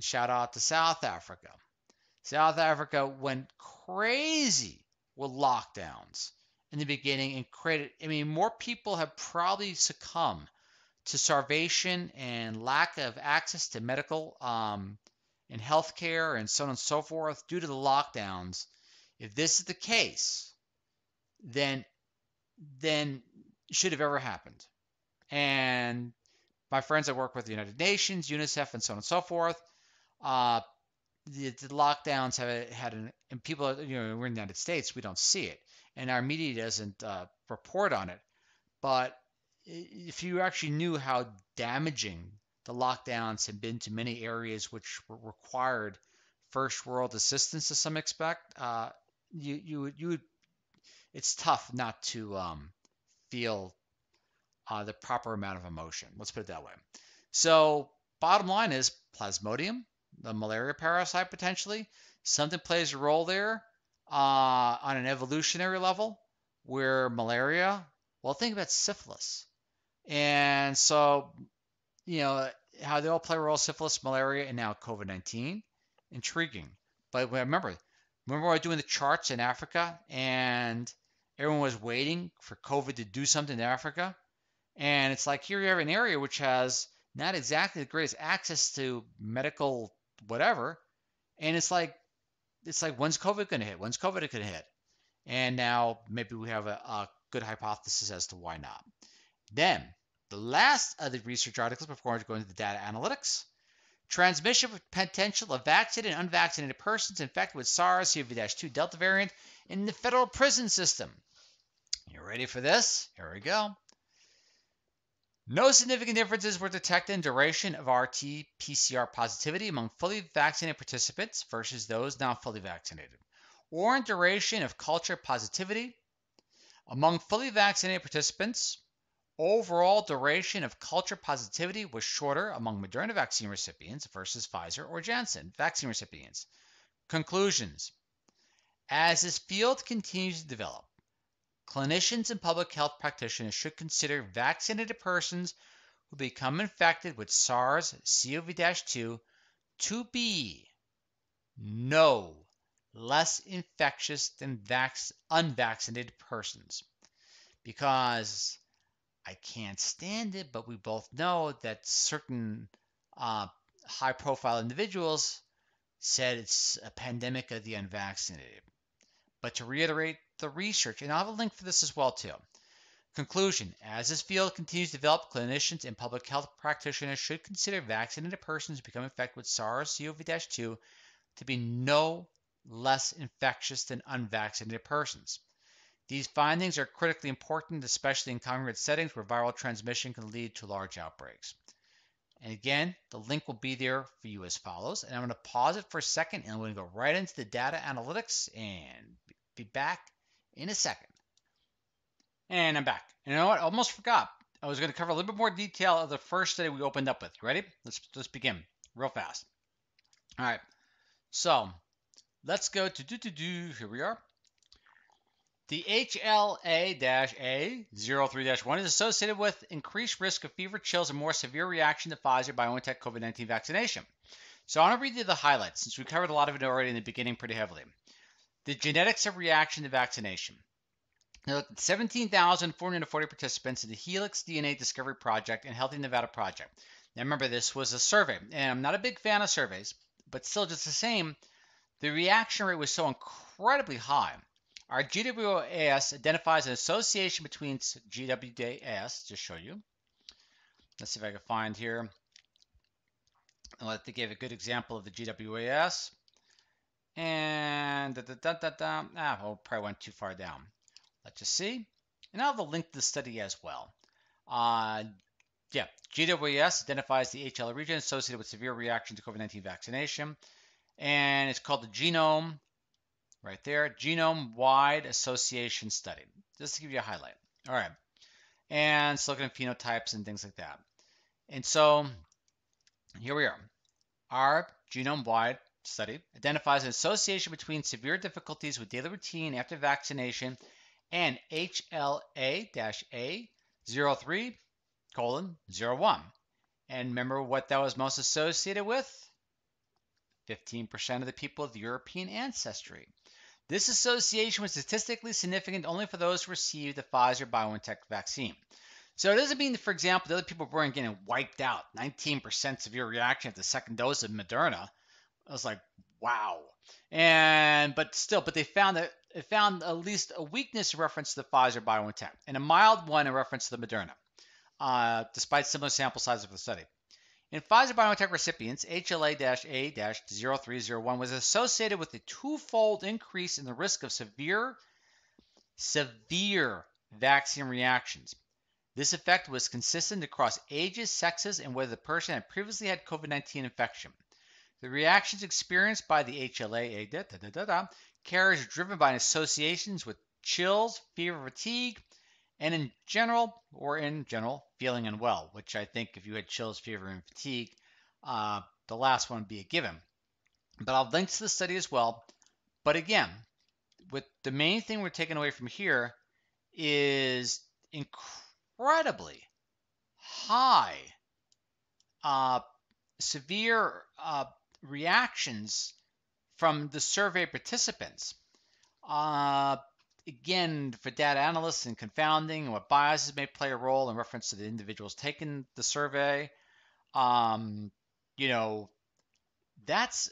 Shout out to South Africa. South Africa went crazy with lockdowns in the beginning and created, I mean, more people have probably succumbed to starvation and lack of access to medical um, and health care and so on and so forth due to the lockdowns. If this is the case, then then should have ever happened. And my friends I work with, the United Nations, UNICEF, and so on and so forth, uh, the, the lockdowns have had an, and people, you know, we're in the United States, we don't see it. And our media doesn't uh, report on it. But if you actually knew how damaging the lockdowns have been to many areas which required first world assistance to some extent, uh, you, you would, you would, it's tough not to um, feel uh, the proper amount of emotion. Let's put it that way. So bottom line is Plasmodium, the malaria parasite potentially, something plays a role there uh, on an evolutionary level where malaria, well, think about syphilis. And so, you know, how they all play a role, syphilis, malaria, and now COVID nineteen, intriguing. But remember, remember we were doing the charts in Africa and everyone was waiting for COVID to do something in Africa. And it's like here you have an area which has not exactly the greatest access to medical whatever. And it's like, it's like when's COVID going to hit? When's COVID going to hit? And now maybe we have a, a good hypothesis as to why not. Then the last of the research articles before going to the data analytics. Transmission potential of vaccinated and unvaccinated persons infected with SARS C o V two Delta variant in the federal prison system. You ready for this? Here we go. No significant differences were detected in duration of R T P C R positivity among fully vaccinated participants versus those not fully vaccinated, or in duration of culture positivity among fully vaccinated participants. Overall duration of culture positivity was shorter among Moderna vaccine recipients versus Pfizer or Janssen vaccine recipients. Conclusions. As this field continues to develop, clinicians and public health practitioners should consider vaccinated persons who become infected with SARS C o V two to be no less infectious than vac- unvaccinated persons, because I can't stand it, but we both know that certain uh, high-profile individuals said it's a pandemic of the unvaccinated. But to reiterate the research, and I'll have a link for this as well too. Conclusion, as this field continues to develop, clinicians and public health practitioners should consider vaccinated persons who become infected with SARS C o V two to be no less infectious than unvaccinated persons. These findings are critically important, especially in congregate settings where viral transmission can lead to large outbreaks. And again, the link will be there for you as follows. And I'm going to pause it for a second and I'm going to go right into the data analytics and be back in a second. And I'm back. And you know what? I almost forgot. I was going to cover a little bit more detail of the first study we opened up with. You ready? Let's, let's begin real fast. All right. So let's go to do, do, do. Here we are. The H L A A zero three dash one is associated with increased risk of fever, chills, and more severe reaction to Pfizer-BioNTech COVID nineteen vaccination. So I want to read you the highlights, since we covered a lot of it already in the beginning pretty heavily. The genetics of reaction to vaccination. They looked at seventeen thousand four hundred forty participants in the Helix D N A Discovery Project and Healthy Nevada Project. Now remember, this was a survey, and I'm not a big fan of surveys, but still, just the same, the reaction rate was so incredibly high. Our G W A S identifies an association between G W A S, just show you. Let's see if I can find here. Let me give a good example of the G W A S. And da, da, da, da, da. Ah, well, probably went too far down. Let's just see. And I'll have a link to the study as well. Uh, yeah, G W A S identifies the H L A region associated with severe reaction to COVID nineteen vaccination. And it's called the genome. Right there, genome-wide association study. Just to give you a highlight. All right. And it's looking at phenotypes and things like that. And so here we are. Our genome-wide study identifies an association between severe difficulties with daily routine after vaccination and H L A A zero three colon zero one. And remember what that was most associated with? fifteen percent of the people of European ancestry. This association was statistically significant only for those who received the Pfizer-BioNTech vaccine. So it doesn't mean, for example, the other people weren't getting wiped out. nineteen percent severe reaction at the second dose of Moderna. I was like, wow. And but still, but they found that it found at least a weakness in reference to the Pfizer-BioNTech and a mild one in reference to the Moderna, uh, despite similar sample sizes of the study. In Pfizer-BioNTech recipients, H L A A zero three zero one was associated with a twofold increase in the risk of severe, severe vaccine reactions. This effect was consistent across ages, sexes, and whether the person had previously had COVID nineteen infection. The reactions experienced by the H L A A carriers are driven by associations with chills, fever, fatigue, and in general, or in general, feeling unwell, which I think if you had chills, fever, and fatigue, uh, the last one would be a given. But I'll link to the study as well. But again, with the main thing we're taking away from here is incredibly high, uh, severe uh, reactions from the survey participants. Uh, Again, for data analysts and confounding and what biases may play a role in reference to the individuals taking the survey, um, you know, that's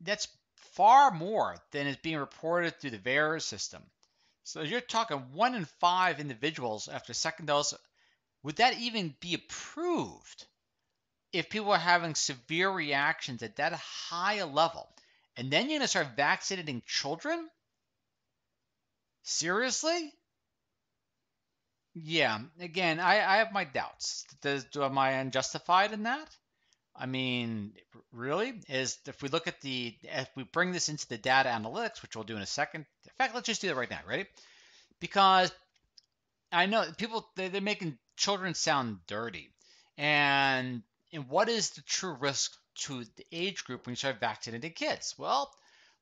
that's far more than is being reported through the V A E R S system. So you're talking one in five individuals after second dose. Would that even be approved if people are having severe reactions at that high a level? And then you're going to start vaccinating children? Seriously? Yeah. Again, I, I have my doubts. Does, do, am I unjustified in that? I mean, really? Is if we look at the if we bring this into the data analytics, which we'll do in a second. In fact, let's just do that right now, right? Because I know people they, they're making children sound dirty, and and what is the true risk to the age group when you start vaccinating kids? Well,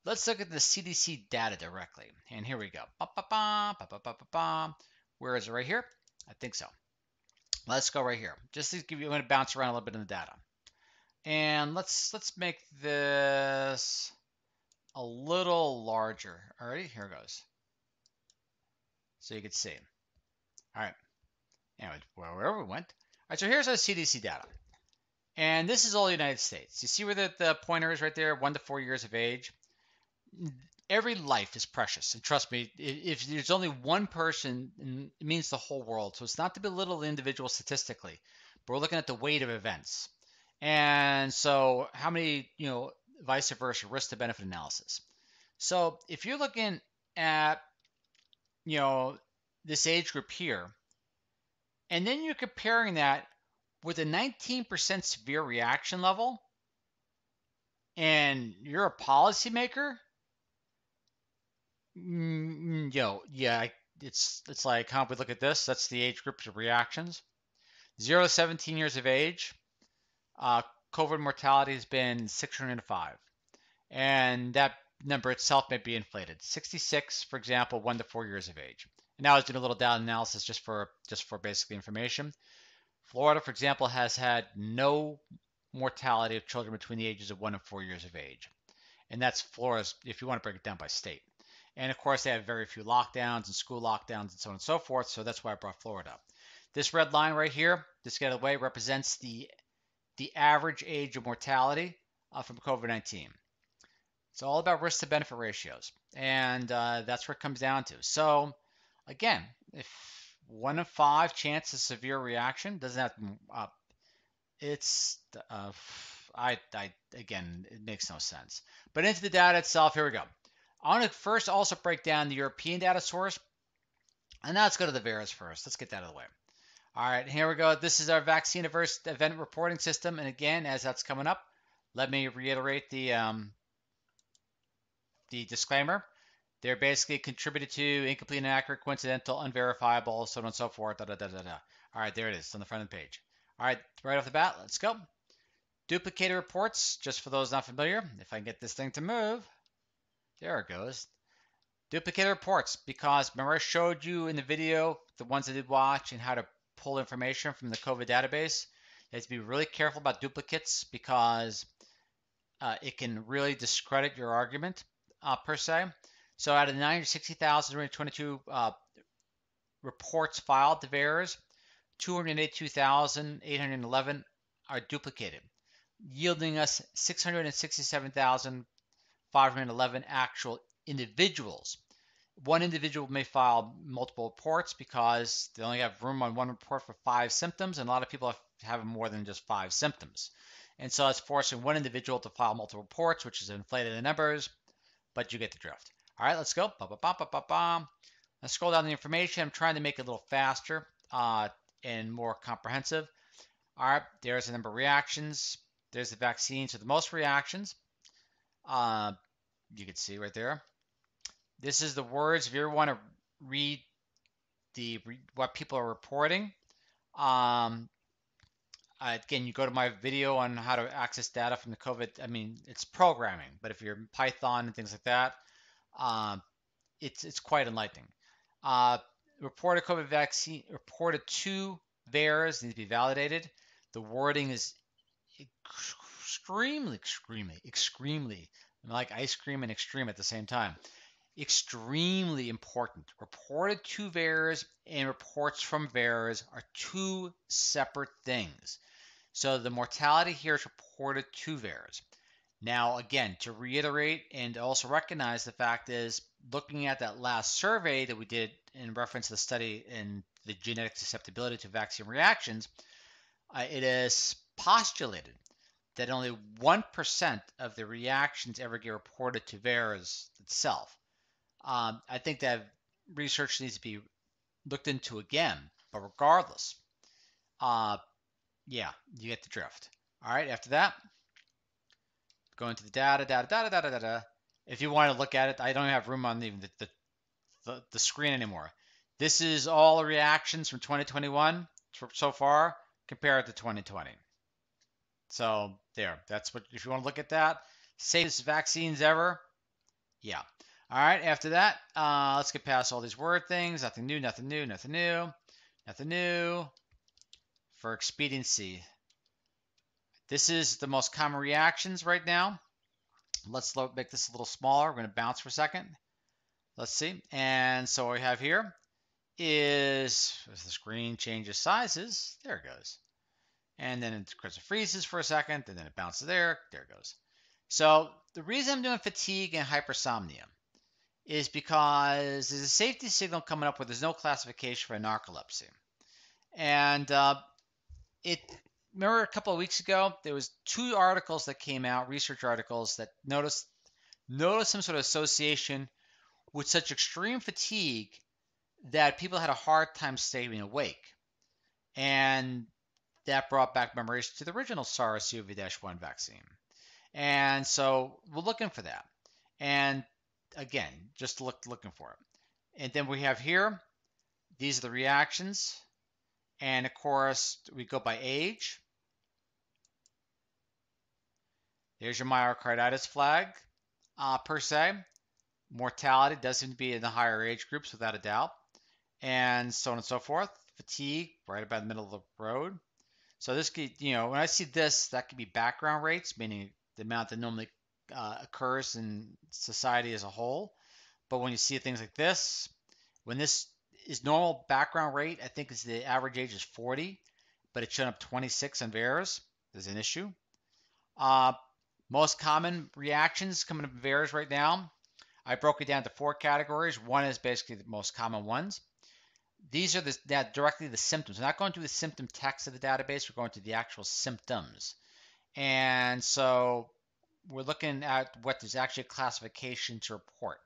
let's look at the C D C data directly. And here we go. Ba, ba, ba, ba, ba, ba, ba. Where is it? Right here? I think so. Let's go right here. Just to give you, I'm going to bounce around a little bit in the data. And let's let's make this a little larger. All right, here it goes. So you can see. All right. Anyway, wherever we went. All right, so here's our C D C data. And this is all the United States. You see where the, the pointer is right there? One to four years of age. Every life is precious, and trust me, if there's only one person, it means the whole world. So it's not to belittle the individual statistically, but we're looking at the weight of events. And so how many, you know, vice versa, risk to benefit analysis. So if you're looking at, you know, this age group here, and then you're comparing that with a nineteen percent severe reaction level, and you're a policymaker, mm, yo, yeah, it's it's like how we look at this. That's the age group of reactions. Zero to seventeen years of age. Uh, COVID mortality has been six hundred five, and that number itself may be inflated. sixty-six, for example, one to four years of age. And now I was doing a little data analysis just for just for basically information. Florida, for example, has had no mortality of children between the ages of one and four years of age. And that's Florida's, if you want to break it down by state. And of course, they have very few lockdowns and school lockdowns and so on and so forth. So that's why I brought Florida up. This red line right here, this get out of the way, represents the, the average age of mortality uh, from COVID nineteen. It's all about risk to benefit ratios. And uh, that's where it comes down to. So again, if one in five chance of severe reaction doesn't have to, uh, it's, uh, I, I, again, it makes no sense. But into the data itself, here we go. I want to first also break down the European data source. And now let's go to the V A E R S first. Let's get that out of the way. All right, here we go. This is our Vaccine Adverse Event Reporting System. And again, as that's coming up, let me reiterate the, um, the disclaimer. They're basically contributed to, incomplete, inaccurate, coincidental, unverifiable, so on and so forth. Da, da, da, da, da. All right, there it is. It's on the front of the page. All right, right off the bat, let's go. Duplicated reports, just for those not familiar. If I can get this thing to move, there it goes. Duplicated reports, because remember I showed you in the video, the ones I did watch, and how to pull information from the COVID database. You have to be really careful about duplicates because uh, it can really discredit your argument uh, per se. So out of the nine hundred sixty thousand two hundred twenty-two uh, reports filed to V A E R S, two hundred eighty-two thousand eight hundred eleven are duplicated, yielding us six hundred sixty-seven thousand five hundred eleven actual individuals. One individual may file multiple reports because they only have room on one report for five symptoms, and a lot of people have, have more than just five symptoms. And so it's forcing one individual to file multiple reports, which is inflated the numbers, but you get the drift. All right, let's go. Ba, ba, ba, ba, ba, ba. Let's scroll down the information. I'm trying to make it a little faster uh, and more comprehensive. All right, there's the number of reactions. There's the vaccines with the most reactions. Uh, you can see right there. This is the words if you ever want to read the what people are reporting. Um, again, you go to my video on how to access data from the COVID. I mean, it's programming, but if you're in Python and things like that, Uh, it's it's quite enlightening. Uh, reported COVID vaccine reported to V A E R S needs to be validated. The wording is extremely, extremely, extremely like ice cream and extreme at the same time. Extremely important. Reported to V A E R S and reports from V A E R S are two separate things. So the mortality here is reported to V A E R S. Now, again, to reiterate and also recognize the fact is looking at that last survey that we did in reference to the study in the genetic susceptibility to vaccine reactions, uh, it is postulated that only one percent of the reactions ever get reported to V A E R S itself. Um, I think that research needs to be looked into again, but regardless, uh, yeah, you get the drift. All right, after that, go into the data, data, data, data, data. If you want to look at it, I don't have room on even the, the, the, the screen anymore. This is all the reactions from twenty twenty-one so far compared to twenty twenty. So there, that's what, if you want to look at that. Safest vaccines ever. Yeah. All right, after that, uh, let's get past all these word things. Nothing new, nothing new, nothing new, nothing new. For expediency, this is the most common reactions right now. Let's make this a little smaller. We're going to bounce for a second. Let's see. And so what we have here is as the screen changes sizes. There it goes. And then it freezes for a second, and then it bounces there. There it goes. So the reason I'm doing fatigue and hypersomnia is because there's a safety signal coming up where there's no classification for narcolepsy. And uh, it... Remember a couple of weeks ago, there was two articles that came out, research articles, that noticed, noticed some sort of association with such extreme fatigue that people had a hard time staying awake. And that brought back memories to the original SARS C o V one vaccine. And so we're looking for that. And again, just look, looking for it. And then we have here, these are the reactions. And of course, we go by age. There's your myocarditis flag. uh, per se. Mortality does seem to be in the higher age groups without a doubt, and so on and so forth. Fatigue, right about the middle of the road. So this could, you know, when I see this, that could be background rates, meaning the amount that normally uh, occurs in society as a whole. But when you see things like this, when this is normal background rate, I think is the average age is forty, but it's shown up twenty-six in V A E R S. There's an issue. Uh, most common reactions coming up in V A E R S right now, I broke it down to four categories. One is basically the most common ones. These are the, that directly the symptoms. We're not going to the symptom text of the database. We're going to the actual symptoms. And so we're looking at what is actually a classification to report.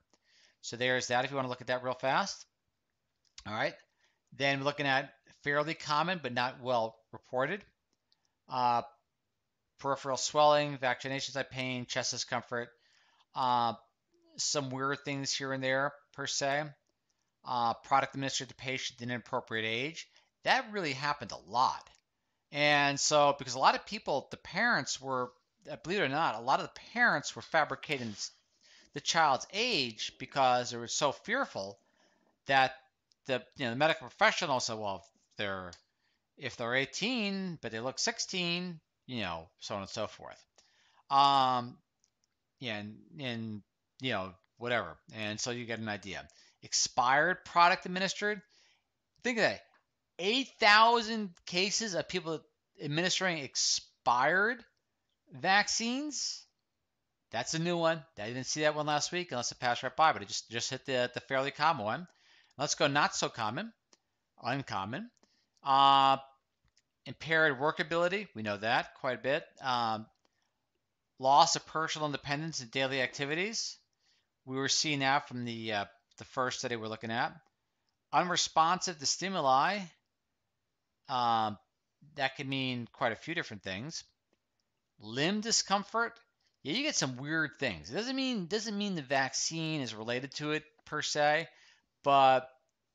So there's that if you want to look at that real fast. All right. Then we're looking at fairly common but not well reported. Uh, peripheral swelling, vaccination side pain, chest discomfort. Uh, some weird things here and there per se. Uh, product administered to patient at an inappropriate age. That really happened a lot. And so, because a lot of people, the parents were, believe it or not, a lot of the parents were fabricating the child's age because they were so fearful that the, you know, the medical professional said, well, if they're, if they're eighteen, but they look sixteen, you know, so on and so forth. Um, yeah, and, and, you know, whatever. And so you get an idea. Expired product administered. Think of that. eight thousand cases of people administering expired vaccines. That's a new one. I didn't see that one last week unless it passed right by, but it just, just hit the, the fairly common one. Let's go not so common, uncommon. Uh, impaired workability. We know that quite a bit. Um, loss of personal independence and daily activities. We were seeing that from the uh, the first study we're looking at. Unresponsive to stimuli. Um, that can mean quite a few different things. Limb discomfort. Yeah, you get some weird things. It doesn't mean doesn't mean the vaccine is related to it per se, but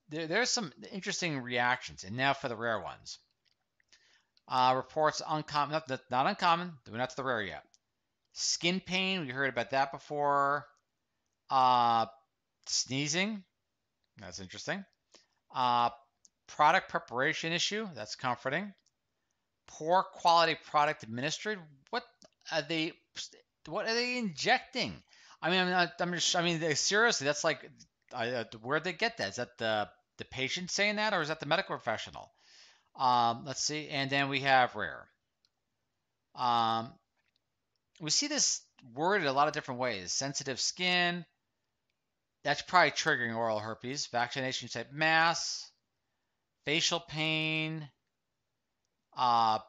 there, there's some interesting reactions. And now for the rare ones. Uh, reports uncommon, not, not uncommon. We're not to the rare yet. Skin pain. We heard about that before. Uh, sneezing, that's interesting. Uh, product preparation issue, that's comforting. Poor quality product administered. What are they? What are they injecting? I mean, I'm, not, I'm just. I mean, they, seriously, that's like, uh, where'd they get that? Is that the the patient saying that, or is that the medical professional? Um, let's see. And then we have rare. Um, we see this worded a lot of different ways. Sensitive skin. That's probably triggering oral herpes. Vaccination type mass, facial pain, uh,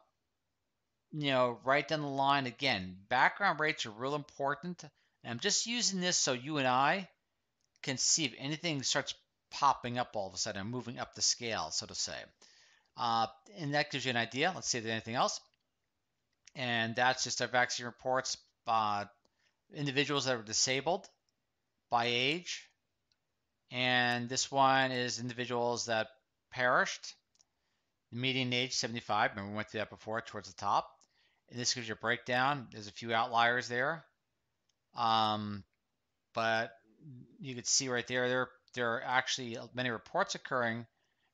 you know, right down the line. Again, background rates are real important. And I'm just using this so you and I can see if anything starts popping up all of a sudden, moving up the scale, so to say. Uh, and that gives you an idea. Let's see if there's anything else. And that's just our vaccine reports by individuals that are disabled by age, and this one is individuals that perished. The median age seventy-five. Remember we went through that before towards the top. And this gives you a breakdown. There's a few outliers there, um, but you could see right there there there are actually many reports occurring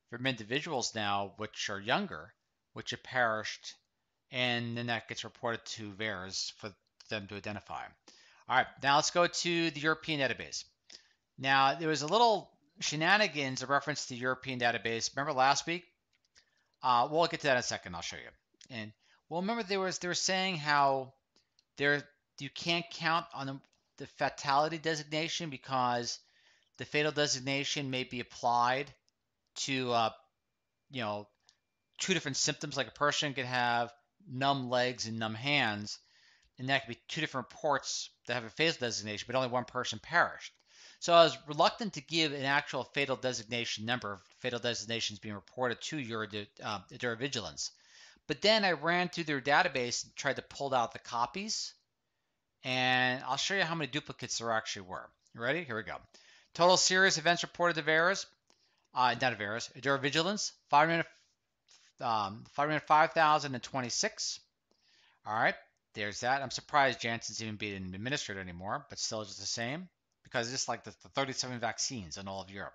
from individuals now which are younger, which have perished, and then that gets reported to V A E R S for them to identify. All right, now let's go to the European database. Now, there was a little shenanigans in reference to the European database. Remember last week? Uh, we'll get to that in a second. I'll show you. And well, remember there was they were saying how there you can't count on the, the fatality designation because the fatal designation may be applied to uh, you know two different symptoms. Like a person could have numb legs and numb hands. And that could be two different reports that have a fatal designation, but only one person perished. So I was reluctant to give an actual fatal designation number of fatal designations being reported to EudraVigilance. But then I ran through their database and tried to pull out the copies. And I'll show you how many duplicates there actually were. You ready? Here we go. Total serious events reported to V A E R S, uh, not V A E R S, EudraVigilance, five hundred five thousand twenty-six. All right. There's that. I'm surprised Janssen's even being administered anymore, but still just the same, because it's like the, the thirty-seven vaccines in all of Europe.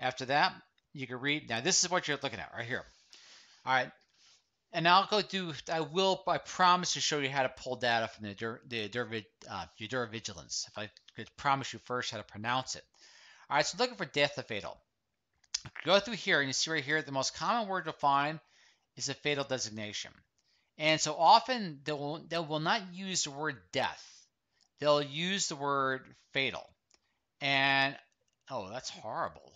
After that, you can read. Now, this is what you're looking at right here. All right. And I'll go through, I will, I promise to show you how to pull data from the, the, the uh, EudraVigilance. If I could promise you first how to pronounce it. All right, so looking for death to fatal. Go through here and you see right here, the most common word to find is a fatal designation. And so often they will, they will not use the word death. They'll use the word fatal. And, oh, that's horrible.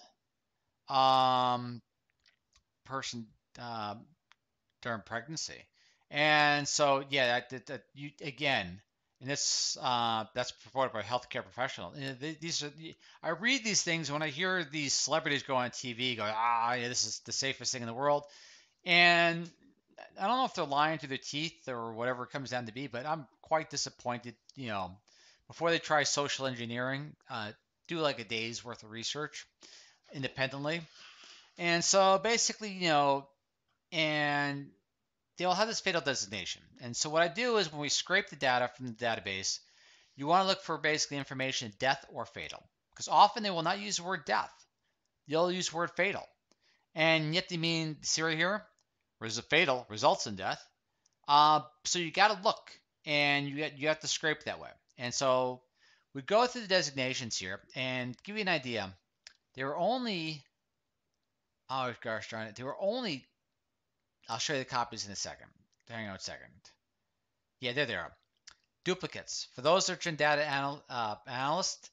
Um, person, uh, during pregnancy. And so, yeah, that, that, that you, again, and this, uh, that's supported by a healthcare professional. And they, these are, I read these things when I hear these celebrities go on T V going, ah, yeah, this is the safest thing in the world. And I don't know if they're lying through their teeth or whatever it comes down to be, but I'm quite disappointed, you know, before they try social engineering, uh, do like a day's worth of research independently. And so basically, you know, and they all have this fatal designation. And so what I do is when we scrape the data from the database, you want to look for basically information death or fatal, because often they will not use the word death. They'll use the word fatal. And yet they mean, see right here, res fatal results in death. Uh, so you got to look and you, you have to scrape that way. And so we go through the designations here and give you an idea. There were only, oh gosh darn it, there were only, I'll show you the copies in a second. Hang on a second. Yeah, there they are. Duplicates. For those searching data anal uh, analysts,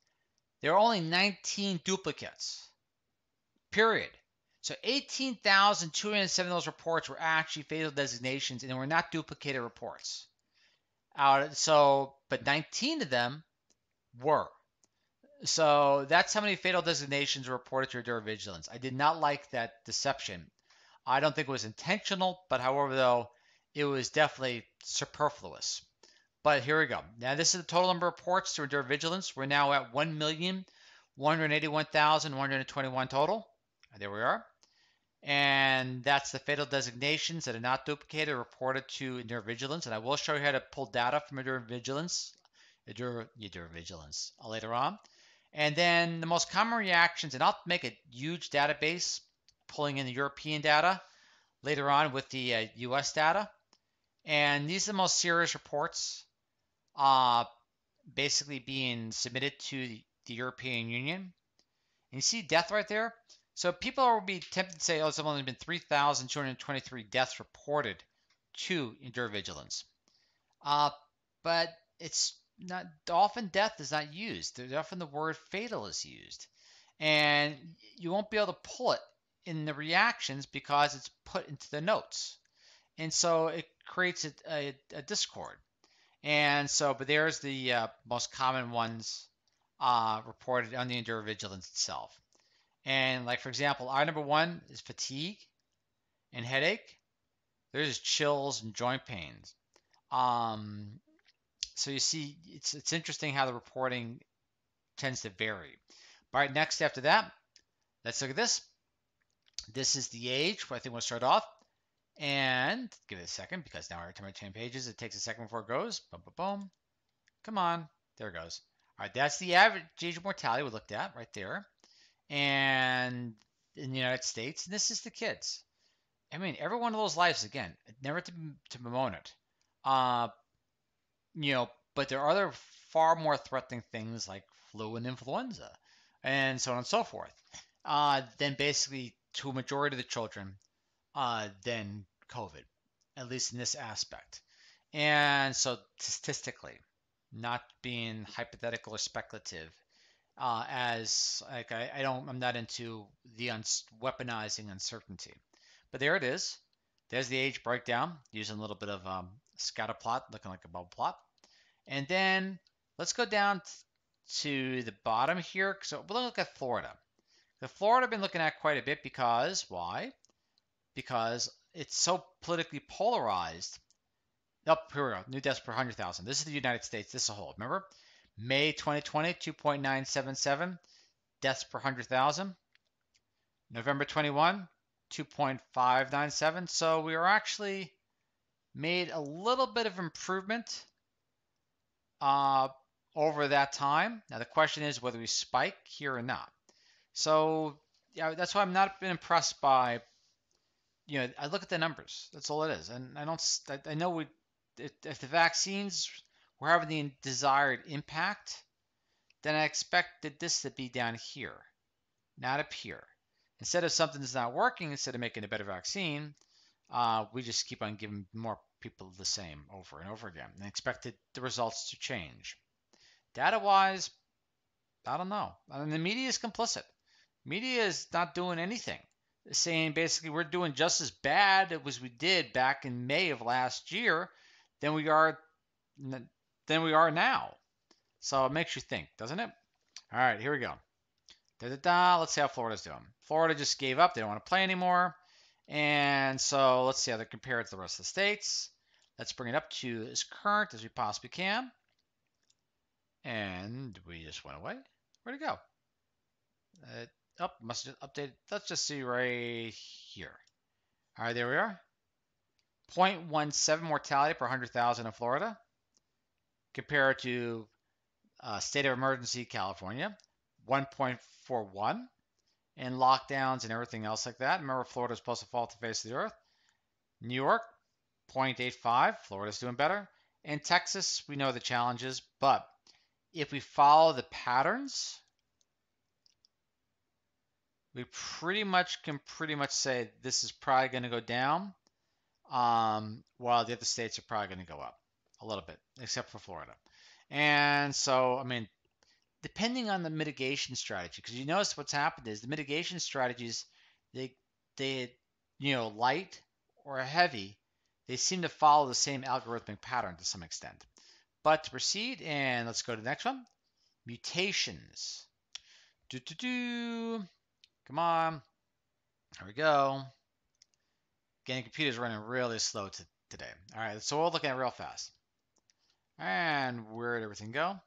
there are only nineteen duplicates, period. So eighteen thousand two hundred seven of those reports were actually fatal designations, and they were not duplicated reports. Uh, so, but nineteen of them were. So that's how many fatal designations were reported to EudraVigilance. I did not like that deception. I don't think it was intentional, but however, though, it was definitely superfluous. But here we go. Now, this is the total number of reports to EudraVigilance. We're now at one million one hundred eighty-one thousand one hundred twenty-one total. There we are. And that's the fatal designations that are not duplicated reported to EudraVigilance. And I will show you how to pull data from EudraVigilance, EudraVigilance later on. And then the most common reactions, and I'll make a huge database pulling in the European data later on with the uh, U S data. And these are the most serious reports uh, basically being submitted to the, the European Union. And you see death right there. So people will be tempted to say, oh, it's only been three thousand two hundred twenty-three deaths reported to EudraVigilance. Uh, but it's not, often death is not used. There's often the word fatal is used. And you won't be able to pull it in the reactions because it's put into the notes. And so it creates a, a, a discord. And so, but there's the uh, most common ones uh, reported on the EudraVigilance itself. And like, for example, our number one is fatigue and headache. There's chills and joint pains. Um, so you see, it's, it's interesting how the reporting tends to vary. All right, next after that, let's look at this. This is the age where I think we'll start off. And give it a second because now every time I change pages, it takes a second before it goes. Boom, boom, boom. Come on. There it goes. All right, that's the average age of mortality we looked at right there. And in the United States, this is the kids. I mean, every one of those lives, again, never to, to bemoan it. Uh, you know, but there are other far more threatening things like flu and influenza and so on and so forth. Uh, then basically to a majority of the children, uh, than COVID, at least in this aspect. And so statistically, not being hypothetical or speculative, Uh, as like I, I don't, I'm not into the un weaponizing uncertainty, but there it is. There's the age breakdown using a little bit of um, scatter plot, looking like a bubble plot. And then let's go down to the bottom here. So we'll look at Florida. The Florida I've been looking at quite a bit because why? Because it's so politically polarized. Oh, here we go. New deaths per one hundred thousand. This is the United States. This is a whole. Remember? May twenty twenty, two point nine seven seven deaths per one hundred thousand. November twenty-one, two point five nine seven. So we are actually made a little bit of improvement uh, over that time. Now, the question is whether we spike here or not. So yeah, that's why I'm not been impressed by, you know, I look at the numbers. That's all it is. And I don't, I know we, if the vaccines were having the desired impact, then I expected this to be down here, not up here. Instead of something that's not working, instead of making a better vaccine, uh, we just keep on giving more people the same over and over again and expected the results to change. Data-wise, I don't know. I mean, the media is complicit. Media is not doing anything. They're saying basically we're doing just as bad as we did back in May of last year than we are than we are now. So it makes you think, doesn't it? All right, here we go. Da, da, da. Let's see how Florida's doing. Florida just gave up. They don't want to play anymore. And so let's see how they compare it to the rest of the states. Let's bring it up to as current as we possibly can. And we just went away. Where'd it go? Uh, oh, must have updated. Let's just see right here. All right, there we are. zero point one seven mortality per one hundred thousand in Florida. Compare it to uh, state of emergency California, one point four one. And lockdowns and everything else like that. Remember, Florida is supposed to fall off the face of the earth. New York, zero point eight five. Florida's doing better. And Texas, we know the challenges, but if we follow the patterns, we pretty much can pretty much say this is probably going to go down, um, while the other states are probably going to go up a little bit, except for Florida. And so, I mean, depending on the mitigation strategy, because you notice what's happened is the mitigation strategies, they, they, you know, light or heavy, they seem to follow the same algorithmic pattern to some extent. But to proceed, and let's go to the next one. Mutations. Do do do. Come on. Here we go. Again, the computer's running really slow t today. All right, so we're looking at it real fast. And where did everything go?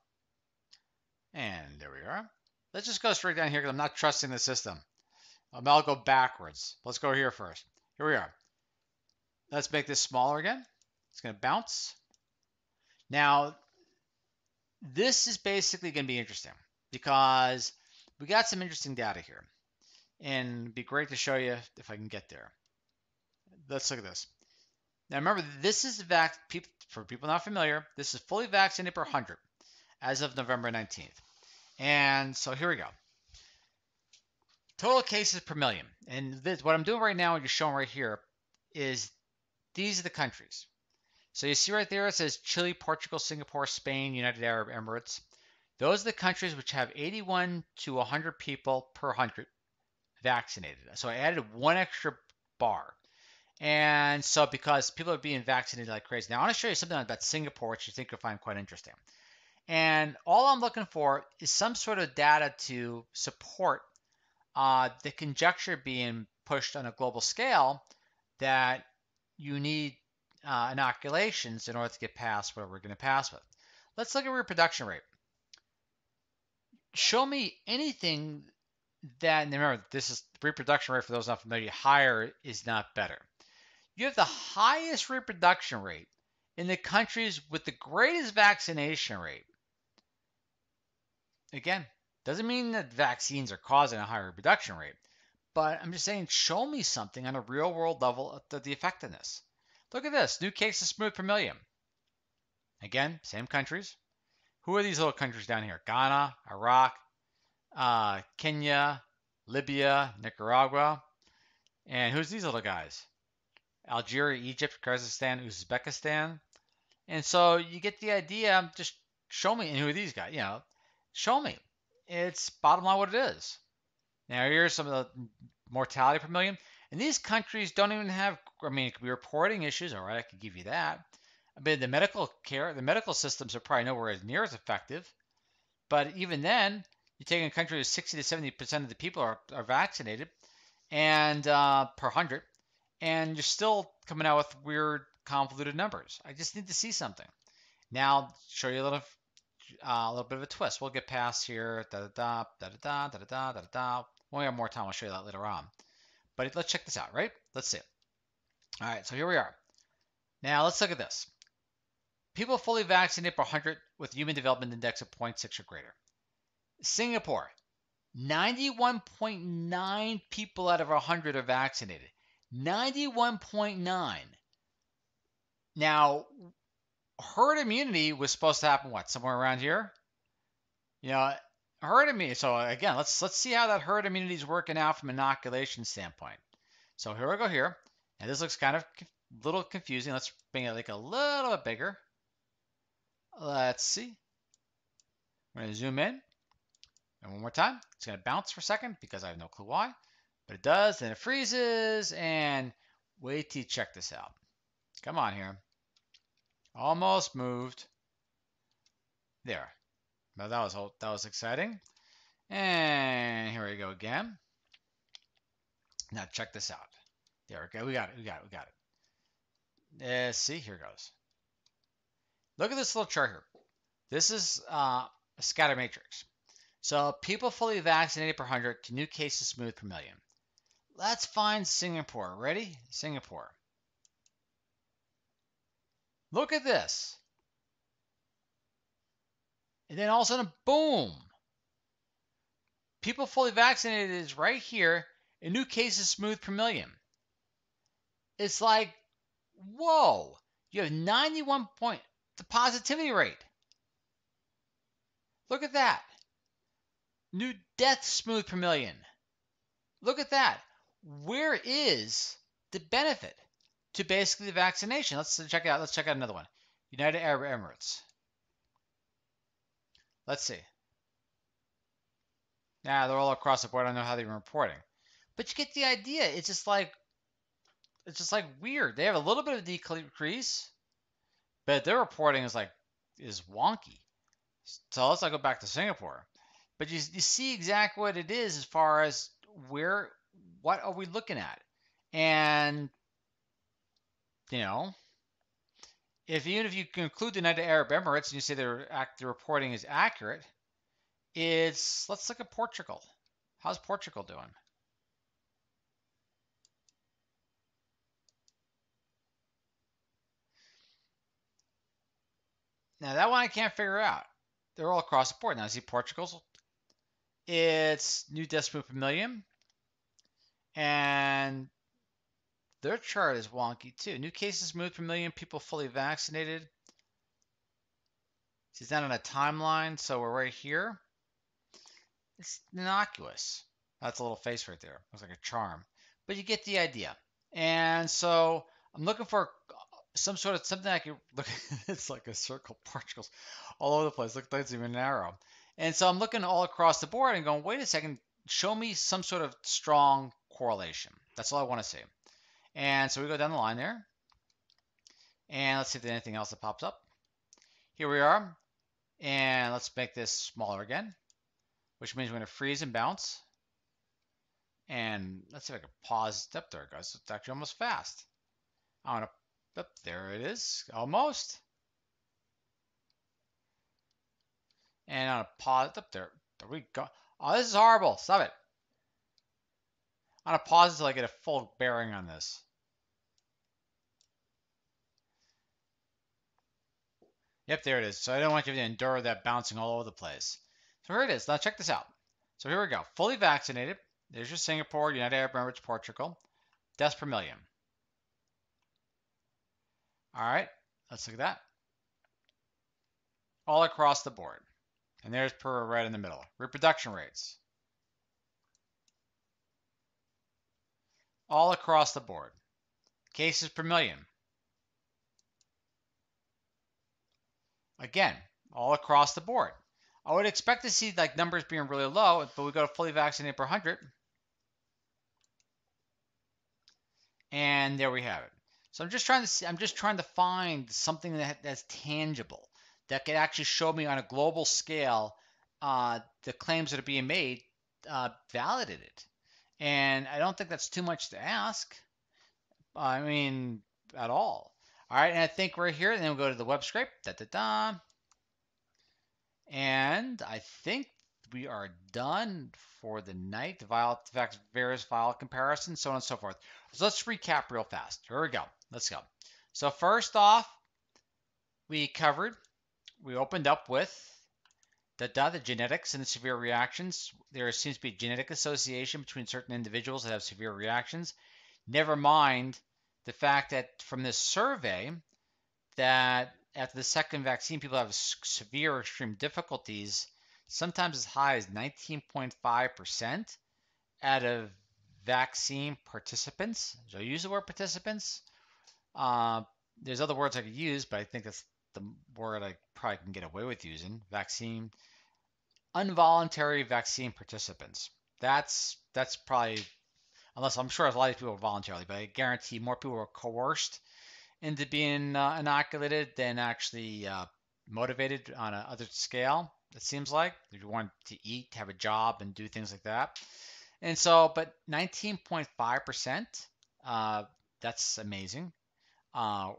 And there we are. Let's just go straight down here because I'm not trusting the system. Um, I'll go backwards. Let's go here first. Here we are. Let's make this smaller again. It's going to bounce. Now, this is basically going to be interesting because we got some interesting data here. And it'd be great to show you if I can get there. Let's look at this. Now, remember, this is vac people, for people not familiar, this is fully vaccinated per one hundred as of November nineteenth. And so here we go. Total cases per million. And this, what I'm doing right now, what you're showing right here, is these are the countries. So you see right there, it says Chile, Portugal, Singapore, Spain, United Arab Emirates. Those are the countries which have eighty-one to one hundred people per one hundred vaccinated. So I added one extra bar. And so because people are being vaccinated like crazy. Now I want to show you something about Singapore, which you think you'll find quite interesting. And all I'm looking for is some sort of data to support uh, the conjecture being pushed on a global scale that you need Uh, inoculations in order to get past what we're going to pass with. Let's look at reproduction rate. Show me anything that, and remember, this is reproduction rate for those not familiar, higher is not better. You have the highest reproduction rate in the countries with the greatest vaccination rate. Again, doesn't mean that vaccines are causing a higher reproduction rate, but I'm just saying, show me something on a real world level of the effectiveness. Look at this, new cases smooth per million. Again, same countries. Who are these little countries down here? Ghana, Iraq, uh, Kenya, Libya, Nicaragua. And who's these little guys? Algeria, Egypt, Kazakhstan, Uzbekistan. And so you get the idea, just show me, and who are these guys? You know, show me. It's bottom line what it is. Now here's some of the mortality per million. And these countries don't even have, I mean, it could be reporting issues. All right, I could give you that. I mean, the medical care, the medical systems are probably nowhere as near as effective. But even then, you're taking a country where sixty to seventy percent of the people are, are vaccinated and uh, per one hundred, and you're still coming out with weird, convoluted numbers. I just need to see something. Now, show you a little, uh, a little bit of a twist. We'll get past here. Da da da da da da da da da. When we have more time, I'll show you that later on. But let's check this out, right? Let's see it. All right, so here we are. Now let's look at this. People fully vaccinated per one hundred with human development index of zero point six or greater. Singapore, ninety-one point nine people out of one hundred are vaccinated. ninety-one point nine. Now, herd immunity was supposed to happen, what, somewhere around here? You know, herd immunity. So again, let's let's see how that herd immunity is working out from an inoculation standpoint. So here we go here. And this looks kind of a little confusing. Let's bring it like a little bit bigger. Let's see. We're going to zoom in. And one more time. It's going to bounce for a second because I have no clue why. But it does. Then it freezes. And wait till you check this out. Come on here. Almost moved. There. Now that was that was exciting. And here we go again. Now check this out. There we go. We got it. We got it. We got it. Let's see. Here goes. Look at this little chart here. This is uh, a scatter matrix. So people fully vaccinated per one hundred to new cases smooth per million. Let's find Singapore. Ready? Singapore. Look at this. And then all of a sudden, boom. People fully vaccinated is right here, and new cases smooth per million. It's like, whoa. You have ninety-one point the positivity rate. Look at that. New deaths smooth per million. Look at that. Where is the benefit to basically the vaccination? Let's check it out. Let's check out another one. United Arab Emirates. Let's see. Nah, they're all across the board. I don't know how they're reporting. But you get the idea. It's just like, it's just like weird. They have a little bit of decrease, but their reporting is like, is wonky. So let's not go back to Singapore. But you, you see exactly what it is as far as where, what are we looking at? And, you know, if even if you include the United Arab Emirates and you say their the reporting is accurate, it's, let's look at Portugal. How's Portugal doing? Now that one I can't figure out. They're all across the board. Now I see Portugal's. It's new deaths per million. And their chart is wonky too. New cases moved per million. People fully vaccinated. It's not on a timeline. So we're right here. It's innocuous. That's a little face right there. Looks like a charm. But you get the idea. And so I'm looking for some sort of something I could look at. It's like a circle, particles all over the place. Look, that's even narrow. And so I'm looking all across the board and going, wait a second, show me some sort of strong correlation. That's all I want to see. And so we go down the line there. And let's see if there's anything else that pops up. Here we are. And let's make this smaller again, which means we're going to freeze and bounce. And let's see if I can pause it up there, guys. It's actually almost fast. I want to Up there it is, almost. And on a pause, up there, there we go. Oh, this is horrible. Stop it. I'm gonna pause until I get a full bearing on this. Yep, there it is. So I don't want you to endure that bouncing all over the place. So here it is. Now check this out. So here we go. Fully vaccinated. There's your Singapore, United Arab Emirates, Portugal. Deaths per million. All right, let's look at that. All across the board. And there's per right in the middle. Reproduction rates. All across the board. Cases per million. Again, all across the board. I would expect to see like numbers being really low, but we go to fully vaccinated per one hundred. And there we have it. So I'm just trying to see, I'm just trying to find something that, that's tangible, that could actually show me on a global scale uh, the claims that are being made uh, validated. And I don't think that's too much to ask, I mean, at all. All right, and I think we're here, and then we'll go to the web scrape, da-da-da. And I think we are done for the night, vial, various vial comparisons, so on and so forth. So let's recap real fast. Here we go. Let's go. So first off, we covered we opened up with the, the genetics and the severe reactions. There seems to be a genetic association between certain individuals that have severe reactions. Never mind the fact that from this survey that after the second vaccine, people have severe extreme difficulties, sometimes as high as nineteen point five percent out of vaccine participants. So I use the word participants. Uh, there's other words I could use, but I think that's the word I probably can get away with using, vaccine, involuntary vaccine participants. That's, that's probably, unless I'm sure a lot of people are voluntarily, but I guarantee more people are coerced into being uh, inoculated than actually uh, motivated on a other scale, it seems like. If you want to eat, have a job, and do things like that. And so, but nineteen point five percent, uh, that's amazing. Uh,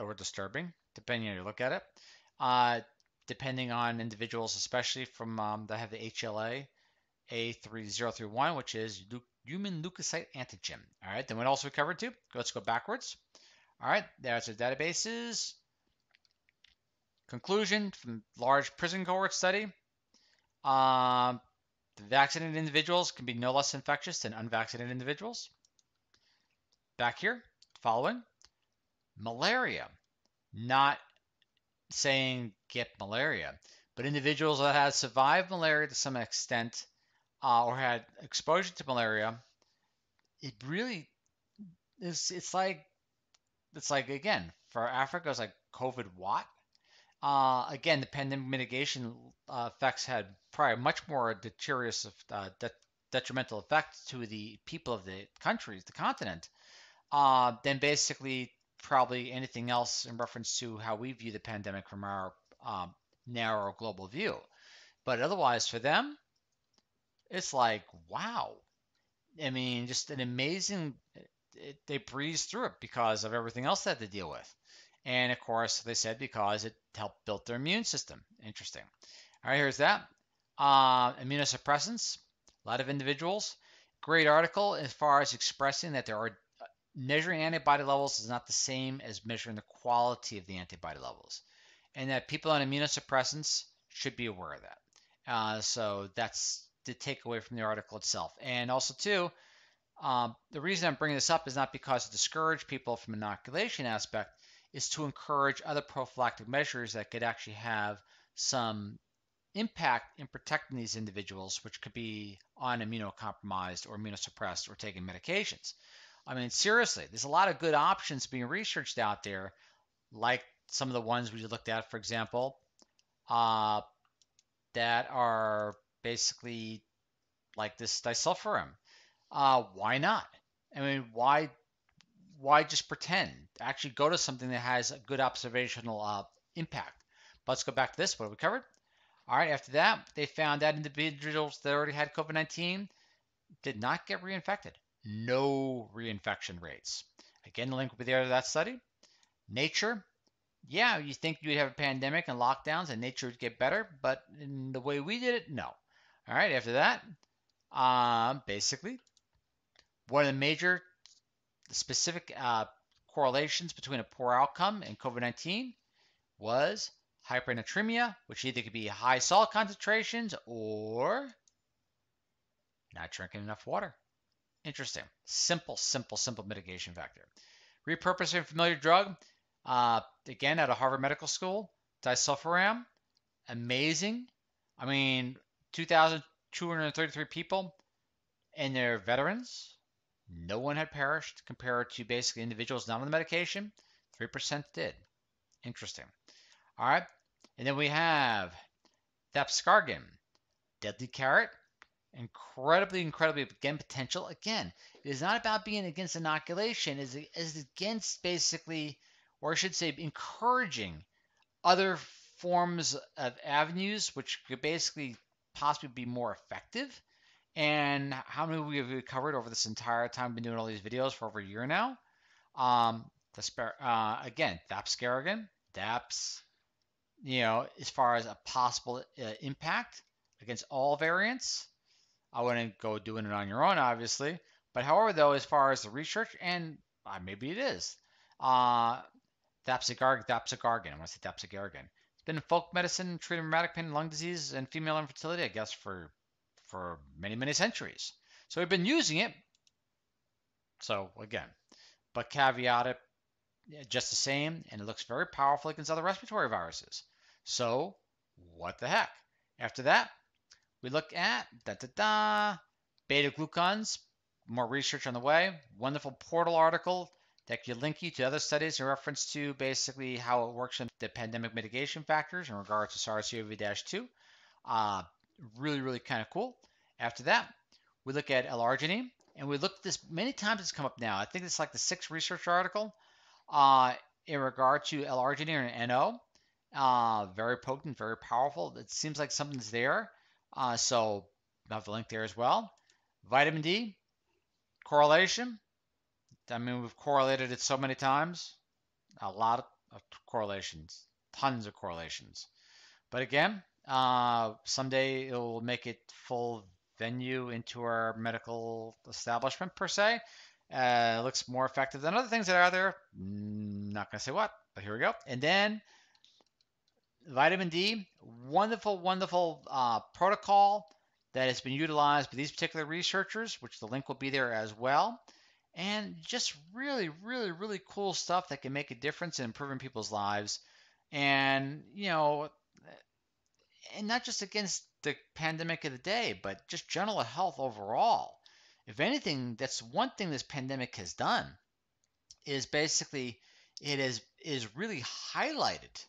or disturbing, depending on how you look at it. Uh, depending on individuals, especially from um, that have the H L A A three zero three one, which is leu human leukocyte antigen. All right, then what else we covered too? Let's go backwards. All right, there's the databases. Conclusion from large prison cohort study. Um, the vaccinated individuals can be no less infectious than unvaccinated individuals. Back here, following. Malaria, not saying get malaria, but individuals that had survived malaria to some extent uh, or had exposure to malaria, it really is, it's like, it's like, again, for Africa, it's like COVID what? Uh, again, the pandemic mitigation uh, effects had probably much more deteriorous, uh, de detrimental effect to the people of the countries, the continent, uh, than basically probably anything else in reference to how we view the pandemic from our um, narrow global view. But otherwise for them, it's like, wow. I mean, just an amazing, it, they breezed through it because of everything else they had to deal with. And of course they said, because it helped build their immune system. Interesting. All right, here's that. Uh, immunosuppressants, a lot of individuals. Great article as far as expressing that there are measuring antibody levels is not the same as measuring the quality of the antibody levels, and that people on immunosuppressants should be aware of that. Uh, so that's the takeaway from the article itself. And also too, um, the reason I'm bringing this up is not because to discourage people from inoculation aspect, is to encourage other prophylactic measures that could actually have some impact in protecting these individuals, which could be on immunocompromised or immunosuppressed or taking medications. I mean, seriously, there's a lot of good options being researched out there, like some of the ones we looked at, for example, uh, that are basically like this disulfiram. Uh, why not? I mean, why why just pretend? Actually go to something that has a good observational uh, impact. But let's go back to this. What have we covered? All right, after that, they found that individuals that already had COVID nineteen did not get reinfected. No reinfection rates. Again, the link will be there to that study. Nature, yeah, you think you'd have a pandemic and lockdowns and nature would get better, but in the way we did it, no. All right, after that, um, basically, one of the major specific uh, correlations between a poor outcome and COVID nineteen was hypernatremia, which either could be high salt concentrations or not drinking enough water. Interesting. Simple, simple, simple mitigation factor. Repurposing familiar drug. Uh, again, out of Harvard Medical School, disulfiram. Amazing. I mean, two thousand two hundred thirty-three people, and they're veterans. No one had perished compared to basically individuals not on the medication. three percent did. Interesting. All right. And then we have thapsigargin, deadly carrot. Incredibly, incredibly, again, potential. Again, it is not about being against inoculation. It is against basically, or I should say, encouraging other forms of avenues which could basically possibly be more effective. And how many we have covered over this entire time? We've been doing all these videos for over a year now. Um, the, uh, again, thapsigargin, thaps, you know, as far as a possible uh, impact against all variants. I wouldn't go doing it on your own, obviously. But however, though, as far as the research, and uh, maybe it is, uh, thapsigargin, thapsigargin, I want to say thapsigargin, Then folk medicine treated rheumatic pain, lung disease, and female infertility, I guess, for for many, many centuries. So we've been using it. So again, but caveat it just the same, and it looks very powerful against other respiratory viruses. So what the heck? After that, we look at da da da beta-glucans. More research on the way. Wonderful portal article that could link you to other studies in reference to basically how it works in the pandemic mitigation factors in regards to SARS-C o V two. Uh, really, really kind of cool. After that, we look at L-arginine, and we looked at this many times. It's come up now. I think it's like the sixth research article uh, in regard to L-arginine and N O. Uh, very potent, very powerful. It seems like something's there. Uh, so I have the link there as well. Vitamin D correlation. I mean, we've correlated it so many times. A lot of correlations, tons of correlations. But again, uh, someday it will make it full venue into our medical establishment per se. Uh, it looks more effective than other things that are out there. Not going to say what, but here we go. And then vitamin D, wonderful, wonderful uh, protocol that has been utilized by these particular researchers, which the link will be there as well. And just really, really, really cool stuff that can make a difference in improving people's lives. And, you know, and not just against the pandemic of the day, but just general health overall. If anything, that's one thing this pandemic has done is basically it is, is really highlighted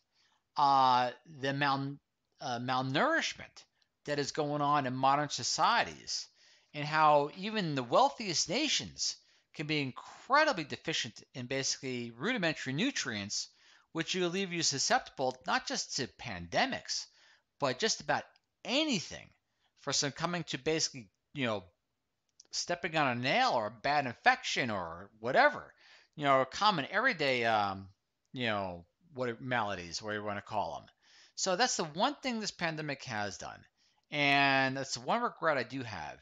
uh, the mal, uh, malnourishment that is going on in modern societies and how even the wealthiest nations can be incredibly deficient in basically rudimentary nutrients, which will leave you susceptible not just to pandemics, but just about anything for succumbing to basically, you know, stepping on a nail or a bad infection or whatever, you know, common everyday, um, you know, what maladies, whatever you want to call them. So that's the one thing this pandemic has done. And that's the one regret I do have.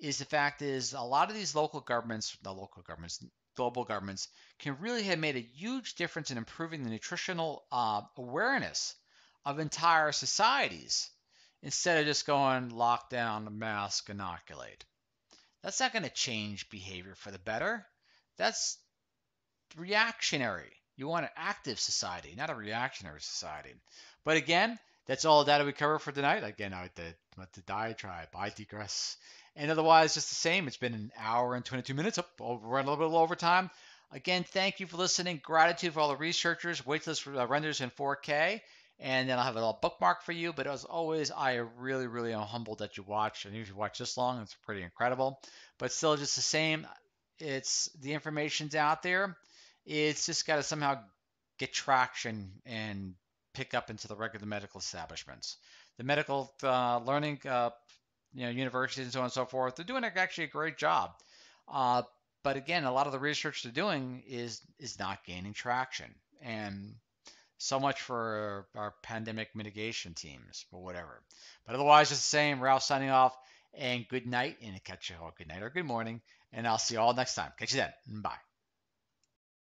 Is the fact is a lot of these local governments, the local governments, global governments, can really have made a huge difference in improving the nutritional uh, awareness of entire societies instead of just going lockdown, mask, inoculate. That's not going to change behavior for the better. That's reactionary. You want an active society, not a reactionary society. But again, that's all the data we cover for tonight. Again, I did the diatribe. I digress. And otherwise, just the same. It's been an hour and twenty-two minutes. Oh, we're running a little bit over time. Again, thank you for listening. Gratitude for all the researchers. Wait till this renders in four K. And then I'll have it all bookmarked for you. But as always, I really, really am humbled that you watch. And if you watch this long, it's pretty incredible. But still, just the same. It's the information's out there. It's just got to somehow get traction and pick up into the regular medical establishments. The medical uh, learning, uh, you know, universities and so on and so forth, they're doing actually a great job. Uh, but again, a lot of the research they're doing is is not gaining traction. And so much for our pandemic mitigation teams or whatever. But otherwise, just the same, Ralph signing off, and good night, and catch you all good night or good morning, and I'll see you all next time. Catch you then. Bye.